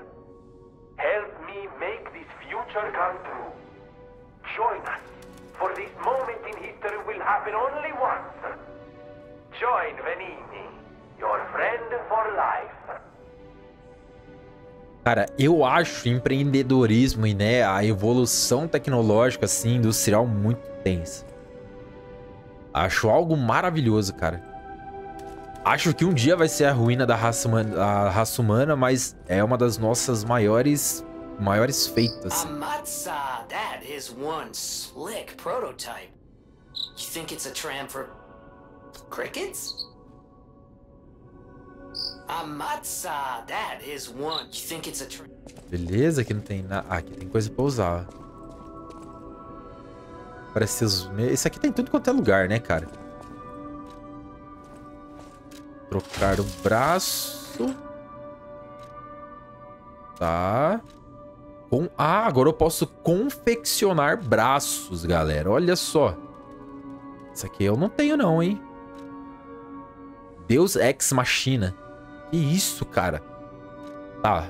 Help me make this future come true. Join us, for this moment in history will happen only once. Join Venigni, your friend for life. Cara, eu acho empreendedorismo e, né, a evolução tecnológica, assim, industrial muito tensa. Acho algo maravilhoso, cara. Acho que um dia vai ser a ruína da raça humana, a raça humana, mas é uma das nossas maiores maiores feitas. Amatsa, that is one slick prototype. You think it's a tram for crickets? Amatsa, that is one. You think it's a tram? Beleza, aqui não tem nada. Ah, aqui tem coisa pra usar. Parece os... Esse aqui tem tudo quanto é lugar, né, cara? Trocar o braço. Tá. Com... Ah, agora eu posso confeccionar braços, galera. Olha só. Isso aqui eu não tenho não, hein? Deus Ex Machina. Que isso, cara? Tá.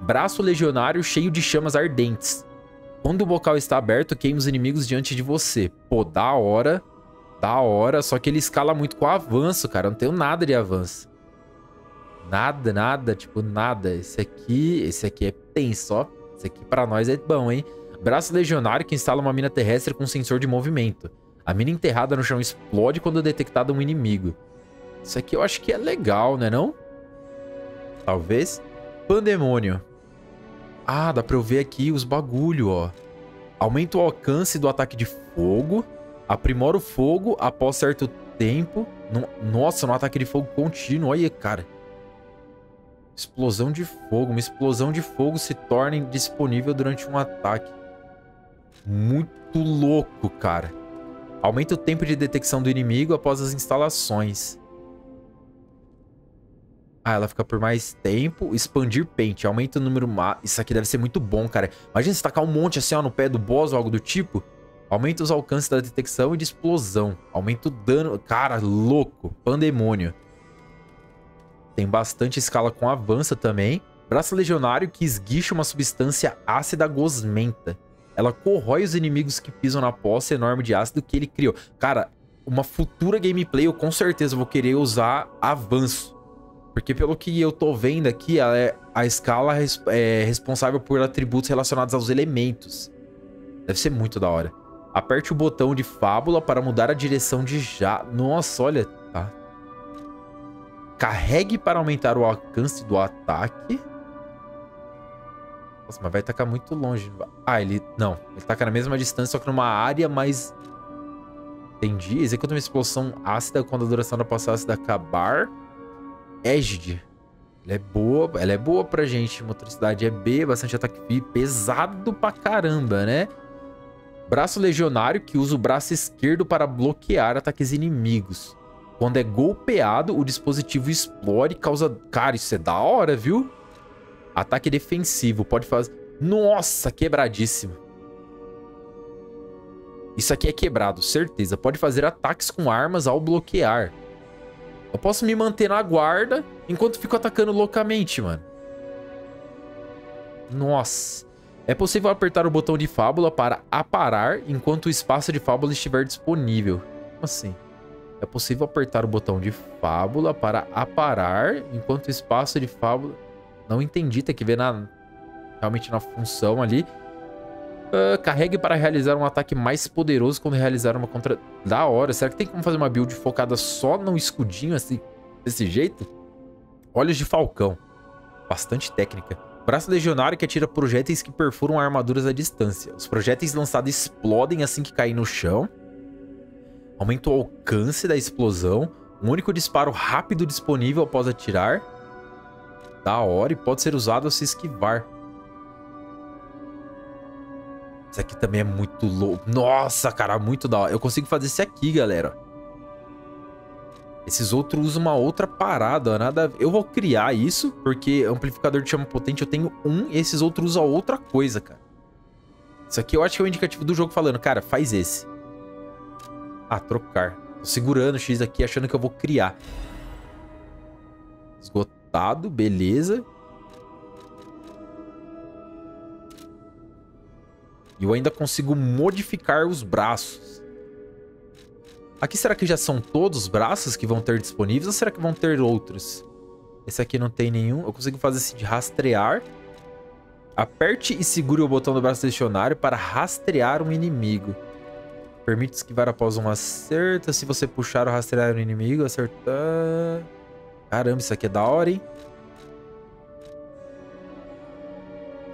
Braço legionário cheio de chamas ardentes. Quando o bocal está aberto, queima os inimigos diante de você. Pô, da hora... Da hora, só que ele escala muito com avanço, cara. Eu não tenho nada de avanço. Nada, nada, tipo, nada. Esse aqui, esse aqui é tenso, ó. Esse aqui pra nós é bom, hein? Braço legionário que instala uma mina terrestre com sensor de movimento. A mina enterrada no chão explode quando detectado um inimigo. Isso aqui eu acho que é legal, né não? Talvez. Pandemônio. Ah, dá pra eu ver aqui os bagulho, ó. Aumenta o alcance do ataque de fogo. Aprimora o fogo após certo tempo. No... Nossa, no ataque de fogo contínuo. Olha, cara. Explosão de fogo. Uma explosão de fogo se torna indisponível durante um ataque. Muito louco, cara. Aumenta o tempo de detecção do inimigo após as instalações. Ah, ela fica por mais tempo. Expandir pente. Aumenta o número... Isso aqui deve ser muito bom, cara. Imagina se tacar um monte assim, ó, no pé do boss ou algo do tipo. Aumenta os alcances da detecção e de explosão. Aumenta o dano... Cara, louco. Pandemônio. Tem bastante escala com avança também. Braço legionário que esguicha uma substância ácida gosmenta. Ela corrói os inimigos que pisam na poça enorme de ácido que ele criou. Cara, uma futura gameplay eu com certeza vou querer usar avanço. Porque pelo que eu tô vendo aqui, ela é, a escala é responsável por atributos relacionados aos elementos. Deve ser muito da hora. Aperte o botão de fábula para mudar a direção de já... Nossa, olha, tá. Carregue para aumentar o alcance do ataque. Nossa, mas vai tacar muito longe. Ah, ele... Não, ele taca na mesma distância, só que numa área mais... Entendi. Executa uma explosão ácida quando a duração da passagem ácida acabar. Égide. Ela é boa, ela é boa pra gente. Motricidade é B, bastante ataque pesado pra caramba, né? Braço legionário que usa o braço esquerdo para bloquear ataques inimigos. Quando é golpeado, o dispositivo explode e causa... Cara, isso é da hora, viu? Ataque defensivo. Pode fazer... Nossa, quebradíssimo. Isso aqui é quebrado, certeza. Pode fazer ataques com armas ao bloquear. Eu posso me manter na guarda enquanto fico atacando loucamente, mano. Nossa... É possível apertar o botão de fábula para aparar enquanto o espaço de fábula estiver disponível. Como assim? É possível apertar o botão de fábula para aparar enquanto o espaço de fábula... Não entendi, tem que ver na... realmente na função ali. Uh, carregue para realizar um ataque mais poderoso quando realizar uma contra... Da hora. Será que tem como fazer uma build focada só no escudinho assim, desse jeito? Olhos de falcão. Bastante técnica. Braço legionário que atira projéteis que perfuram armaduras à distância. Os projéteis lançados explodem assim que caem no chão. Aumenta o alcance da explosão. Um único disparo rápido disponível após atirar. Da hora, e pode ser usado ao se esquivar. Isso aqui também é muito louco. Nossa, cara, muito da hora. Eu consigo fazer isso aqui, galera. Esses outros usam uma outra parada, nada... Eu vou criar isso, porque amplificador de chama potente eu tenho um, e esses outros usam outra coisa, cara. Isso aqui eu acho que é o indicativo do jogo falando, cara, faz esse. Ah, trocar. Tô segurando o X aqui, achando que eu vou criar. Esgotado, beleza. E eu ainda consigo modificar os braços. Aqui será que já são todos os braços que vão ter disponíveis ou será que vão ter outros? Esse aqui não tem nenhum. Eu consigo fazer esse de rastrear. Aperte e segure o botão do braço legionário para rastrear um inimigo. Permite esquivar após um acerto. Se você puxar ou rastrear um inimigo, acertar... Caramba, isso aqui é da hora, hein?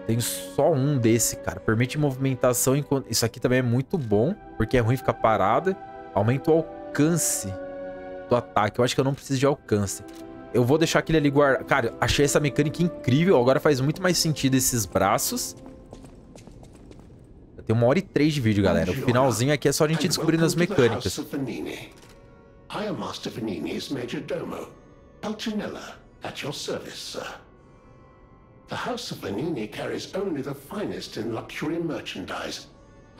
Tenho só um desse, cara. Permite movimentação enquanto... Isso aqui também é muito bom, porque é ruim ficar parado. Aumenta o alcance do ataque. Eu acho que eu não preciso de alcance. Eu vou deixar aquele ali guardado. Cara, achei essa mecânica incrível. Agora faz muito mais sentido esses braços. Tem uma hora e três de vídeo, galera. O finalzinho aqui é só a gente descobrindo as mecânicas. I am Master Venigni's Major Domo, Pulcinella, at your service, sir. The House of Venigni carries only the finest in luxury merchandise.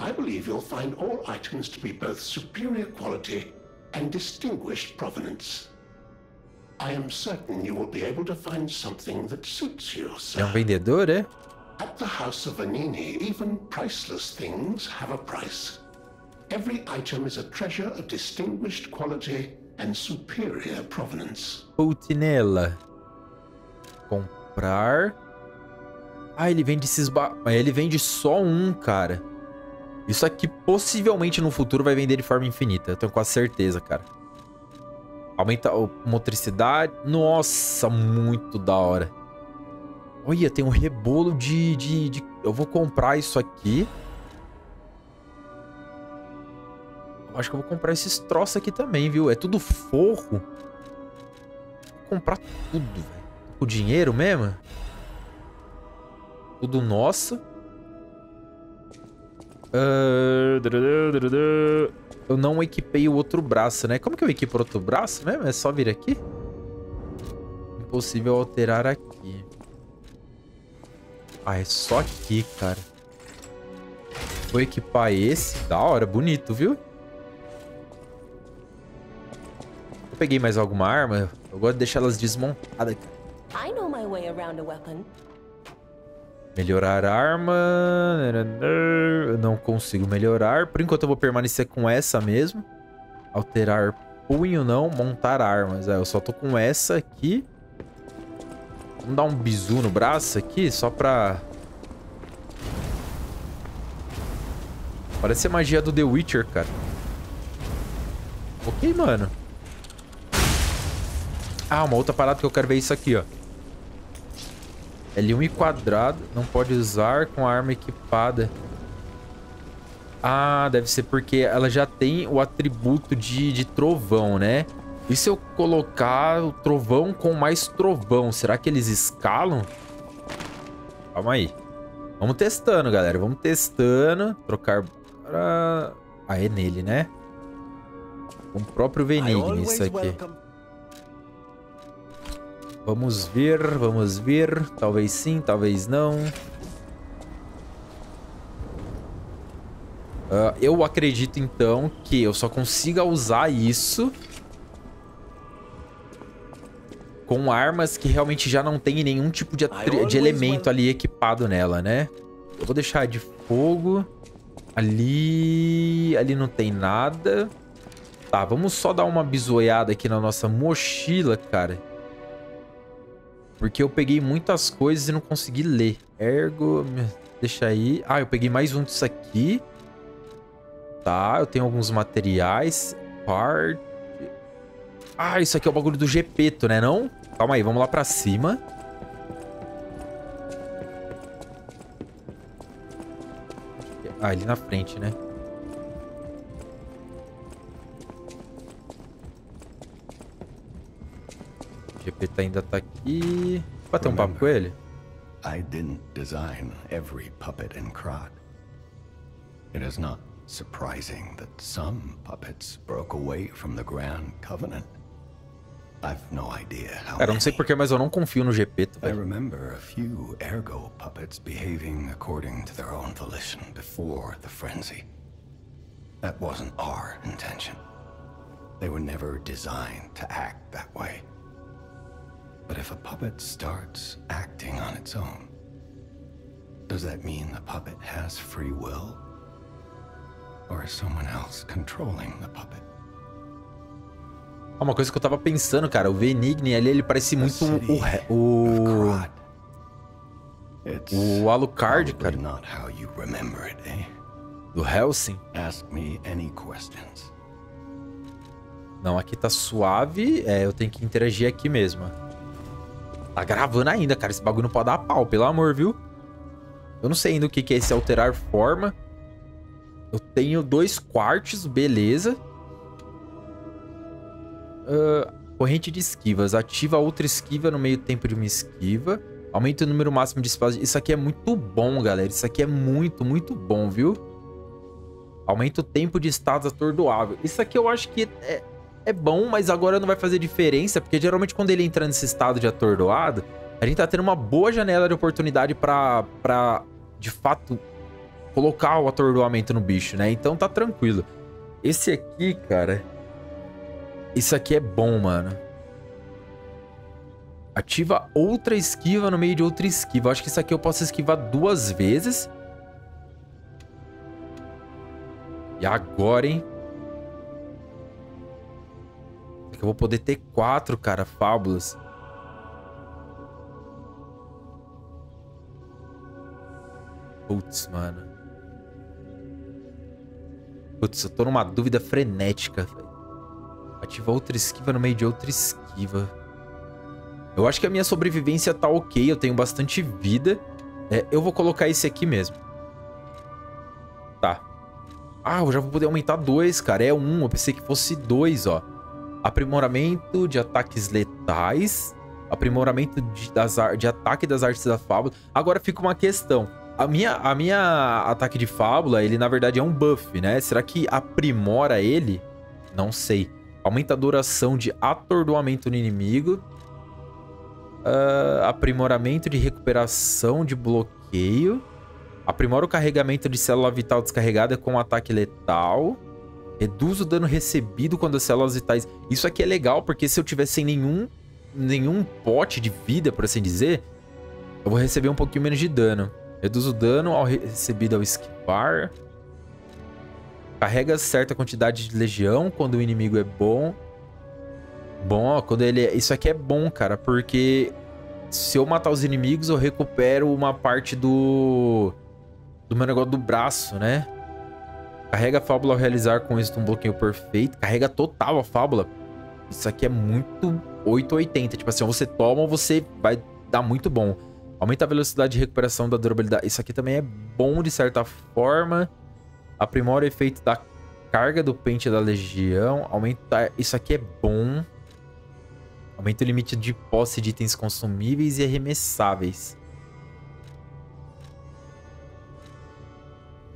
I believe you'll find all items to be both superior quality and distinguished provenance. I am certain you will be able to find something that suits you, sir. É um vendedor, é? At the House of Venigni, even priceless things have a price. Every item is a treasure of distinguished quality and superior provenance. Pulcinella. Comprar. Ah, ele vende esses ba... Ele vende só um, cara. Isso aqui possivelmente no futuro vai vender de forma infinita. Eu tenho quase certeza, cara. Aumenta a motricidade. Nossa, muito da hora. Olha, tem um rebolo de, de, de... Eu vou comprar isso aqui. Eu acho que eu vou comprar esses troços aqui também, viu? É tudo forro. Vou comprar tudo, velho. O dinheiro mesmo. Tudo nosso. Eu não equipei o outro braço, né? Como que eu equipo o outro braço mesmo? É só vir aqui? Impossível alterar aqui. Ah, é só aqui, cara. Vou equipar esse. Da hora, bonito, viu? Eu peguei mais alguma arma. Eu gosto de deixar elas desmontadas, cara. I know my Melhorar arma... Eu não consigo melhorar. Por enquanto eu vou permanecer com essa mesmo. Alterar punho, não. Montar armas. É, eu só tô com essa aqui. Vamos dar um bizu no braço aqui, só pra... Parece a magia do The Witcher, cara. Ok, mano. Ah, uma outra parada que eu quero ver é isso aqui, ó. L um quadrado. Não pode usar com a arma equipada. Ah, deve ser porque ela já tem o atributo de, de trovão, né? E se eu colocar o trovão com mais trovão? Será que eles escalam? Calma aí. Vamos testando, galera. Vamos testando. Trocar... Ah, é nele, né? Com o próprio Venigni, isso aqui. Vamos ver, vamos ver. Talvez sim, talvez não. Uh, eu acredito, então, que eu só consiga usar isso com armas que realmente já não tem nenhum tipo de, de elemento ali equipado nela, né? Eu vou deixar de fogo. Ali... Ali não tem nada. Tá, vamos só dar uma bisoiada aqui na nossa mochila, cara. Porque eu peguei muitas coisas e não consegui ler. Ergo... Deixa aí... Ah, eu peguei mais um disso aqui. Tá, eu tenho alguns materiais. Part... Ah, isso aqui é o bagulho do Gepetto, né não? Calma aí, vamos lá pra cima. Ah, ali na frente, né? O Gepetto ainda tá aqui. Bater um papo com ele? I didn't design every puppet in Krat. It is not surprising that some puppets broke away from the Grand Covenant. I've no idea how. Cara, não sei porquê, mas eu não confio no Gepetto. I remember a few ergo puppets behaving according to their own volition before the frenzy. That wasn't our intention. They were never designed to act that way. But if a puppet starts acting on its own, does that mean the puppet has free will? Or is someone else controlling the puppet? Uma coisa que eu tava pensando, cara, o Venigni ali, ele parece muito o o o Alucard, cara. Do Hellsing. Não, aqui tá suave, é, eu tenho que interagir aqui mesmo. Tá gravando ainda, cara, esse bagulho não pode dar pau, pelo amor, viu? Eu não sei ainda o que que é esse alterar forma. Eu tenho dois quartos, beleza. Uh, corrente de esquivas. Ativa outra esquiva no meio tempo de uma esquiva. Aumenta o número máximo de espaço. Isso aqui é muito bom, galera. Isso aqui é muito, muito bom, viu? Aumenta o tempo de status atordoável. Isso aqui eu acho que é... É bom, mas agora não vai fazer diferença, porque geralmente quando ele entra nesse estado de atordoado, a gente tá tendo uma boa janela de oportunidade pra, pra de fato, colocar o atordoamento no bicho, né? Então tá tranquilo. Esse aqui, cara... Isso aqui é bom, mano. Ativa outra esquiva no meio de outra esquiva. Eu acho que isso aqui eu posso esquivar duas vezes. E agora, hein? Que eu vou poder ter quatro, cara, fábulas. Putz, mano. Putz, eu tô numa dúvida frenética, velho. Ativa outra esquiva no meio de outra esquiva. Eu acho que a minha sobrevivência tá ok. Eu tenho bastante vida. É, eu vou colocar esse aqui mesmo. Tá. Ah, eu já vou poder aumentar dois, cara. É um. Eu pensei que fosse dois, ó. Aprimoramento de ataques letais. Aprimoramento de, das, de ataque das artes da fábula. Agora fica uma questão. A minha, a minha ataque de fábula, ele na verdade é um buff, né? Será que aprimora ele? Não sei. Aumenta a duração de atordoamento no inimigo. Uh, aprimoramento de recuperação de bloqueio. Aprimora o carregamento de célula vital descarregada com ataque letal. Reduz o dano recebido quando as células vitais... Isso aqui é legal, porque se eu tiver sem nenhum nenhum pote de vida, por assim dizer, eu vou receber um pouquinho menos de dano. Reduz o dano ao recebido ao esquivar. Carrega certa quantidade de legião quando o inimigo é bom. Bom, ó, quando ele é... Isso aqui é bom, cara, porque se eu matar os inimigos, eu recupero uma parte do... do meu negócio do braço, né? Carrega a fábula ao realizar com êxito um bloqueio perfeito. Carrega total a fábula. Isso aqui é muito oito oitenta. Tipo assim, ou você toma ou você vai dar muito bom. Aumenta a velocidade de recuperação da durabilidade. Isso aqui também é bom de certa forma. Aprimora o efeito da carga do pente da legião. Aumenta... Isso aqui é bom. Aumenta o limite de posse de itens consumíveis e arremessáveis.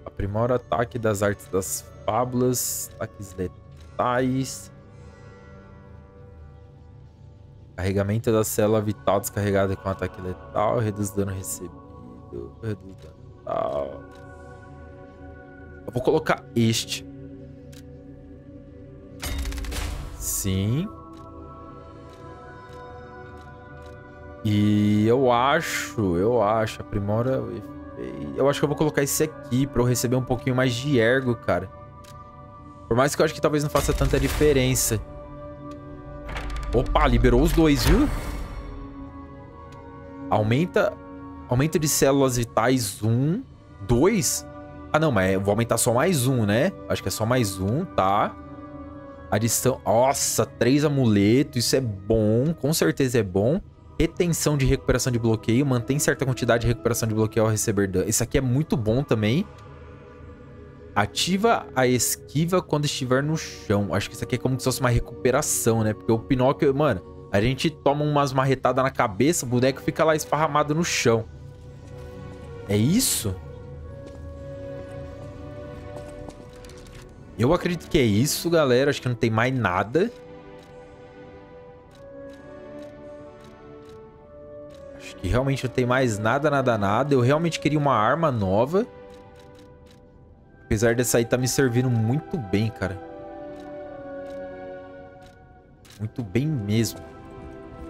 Aprimora o ataque das artes das fábulas. Ataques letais. Carregamento da célula vital descarregada com ataque letal. Reduz dano recebido. Reduz dano letal. Eu vou colocar este. Sim. E eu acho, eu acho, aprimora... Eu acho que eu vou colocar esse aqui pra eu receber um pouquinho mais de ergo, cara. Por mais que eu acho que talvez não faça tanta diferença. Opa, liberou os dois, viu? Aumenta... Aumento de células vitais, um, dois... Ah, não, mas eu vou aumentar só mais um, né? Acho que é só mais um, tá? Adição... Nossa, três amuletos, isso é bom, com certeza é bom. Retenção de recuperação de bloqueio. Mantém certa quantidade de recuperação de bloqueio ao receber dano. Isso aqui é muito bom também. Ativa a esquiva quando estiver no chão. Acho que isso aqui é como se fosse uma recuperação, né? Porque o Pinóquio... Mano, a gente toma umas marretadas na cabeça, o boneco fica lá esparramado no chão. É isso? Eu acredito que é isso, galera. Acho que não tem mais nada. Que realmente não tem mais nada, nada, nada. Eu realmente queria uma arma nova. Apesar dessa aí tá me servindo muito bem, cara. Muito bem mesmo.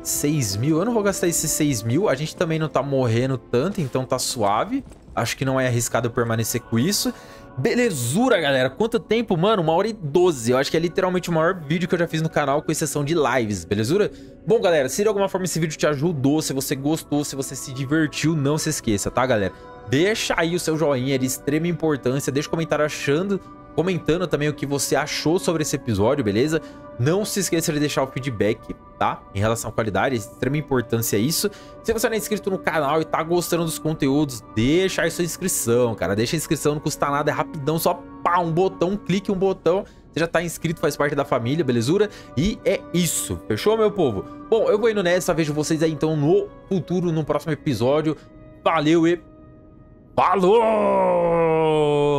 seis mil. Eu não vou gastar esses seis mil. A gente também não tá morrendo tanto, então tá suave. Acho que não é arriscado eu permanecer com isso. Belezura, galera. Quanto tempo, mano? uma hora e doze. Eu acho que é literalmente o maior vídeo que eu já fiz no canal, com exceção de lives, belezura? Bom, galera, se de alguma forma esse vídeo te ajudou, se você gostou, se você se divertiu, não se esqueça, tá, galera? Deixa aí o seu joinha, é de extrema importância. Deixa o comentário achando... Comentando também o que você achou sobre esse episódio, beleza? Não se esqueça de deixar o feedback, tá? Em relação à qualidade, é de extrema importância isso. Se você não é inscrito no canal e tá gostando dos conteúdos, deixa aí sua inscrição, cara. Deixa a inscrição, não custa nada, é rapidão, só pá, um botão, um clique, um botão. Você já tá inscrito, faz parte da família, belezura? E é isso, fechou, meu povo? Bom, eu vou indo nessa, vejo vocês aí então no futuro, no próximo episódio. Valeu e... Falou!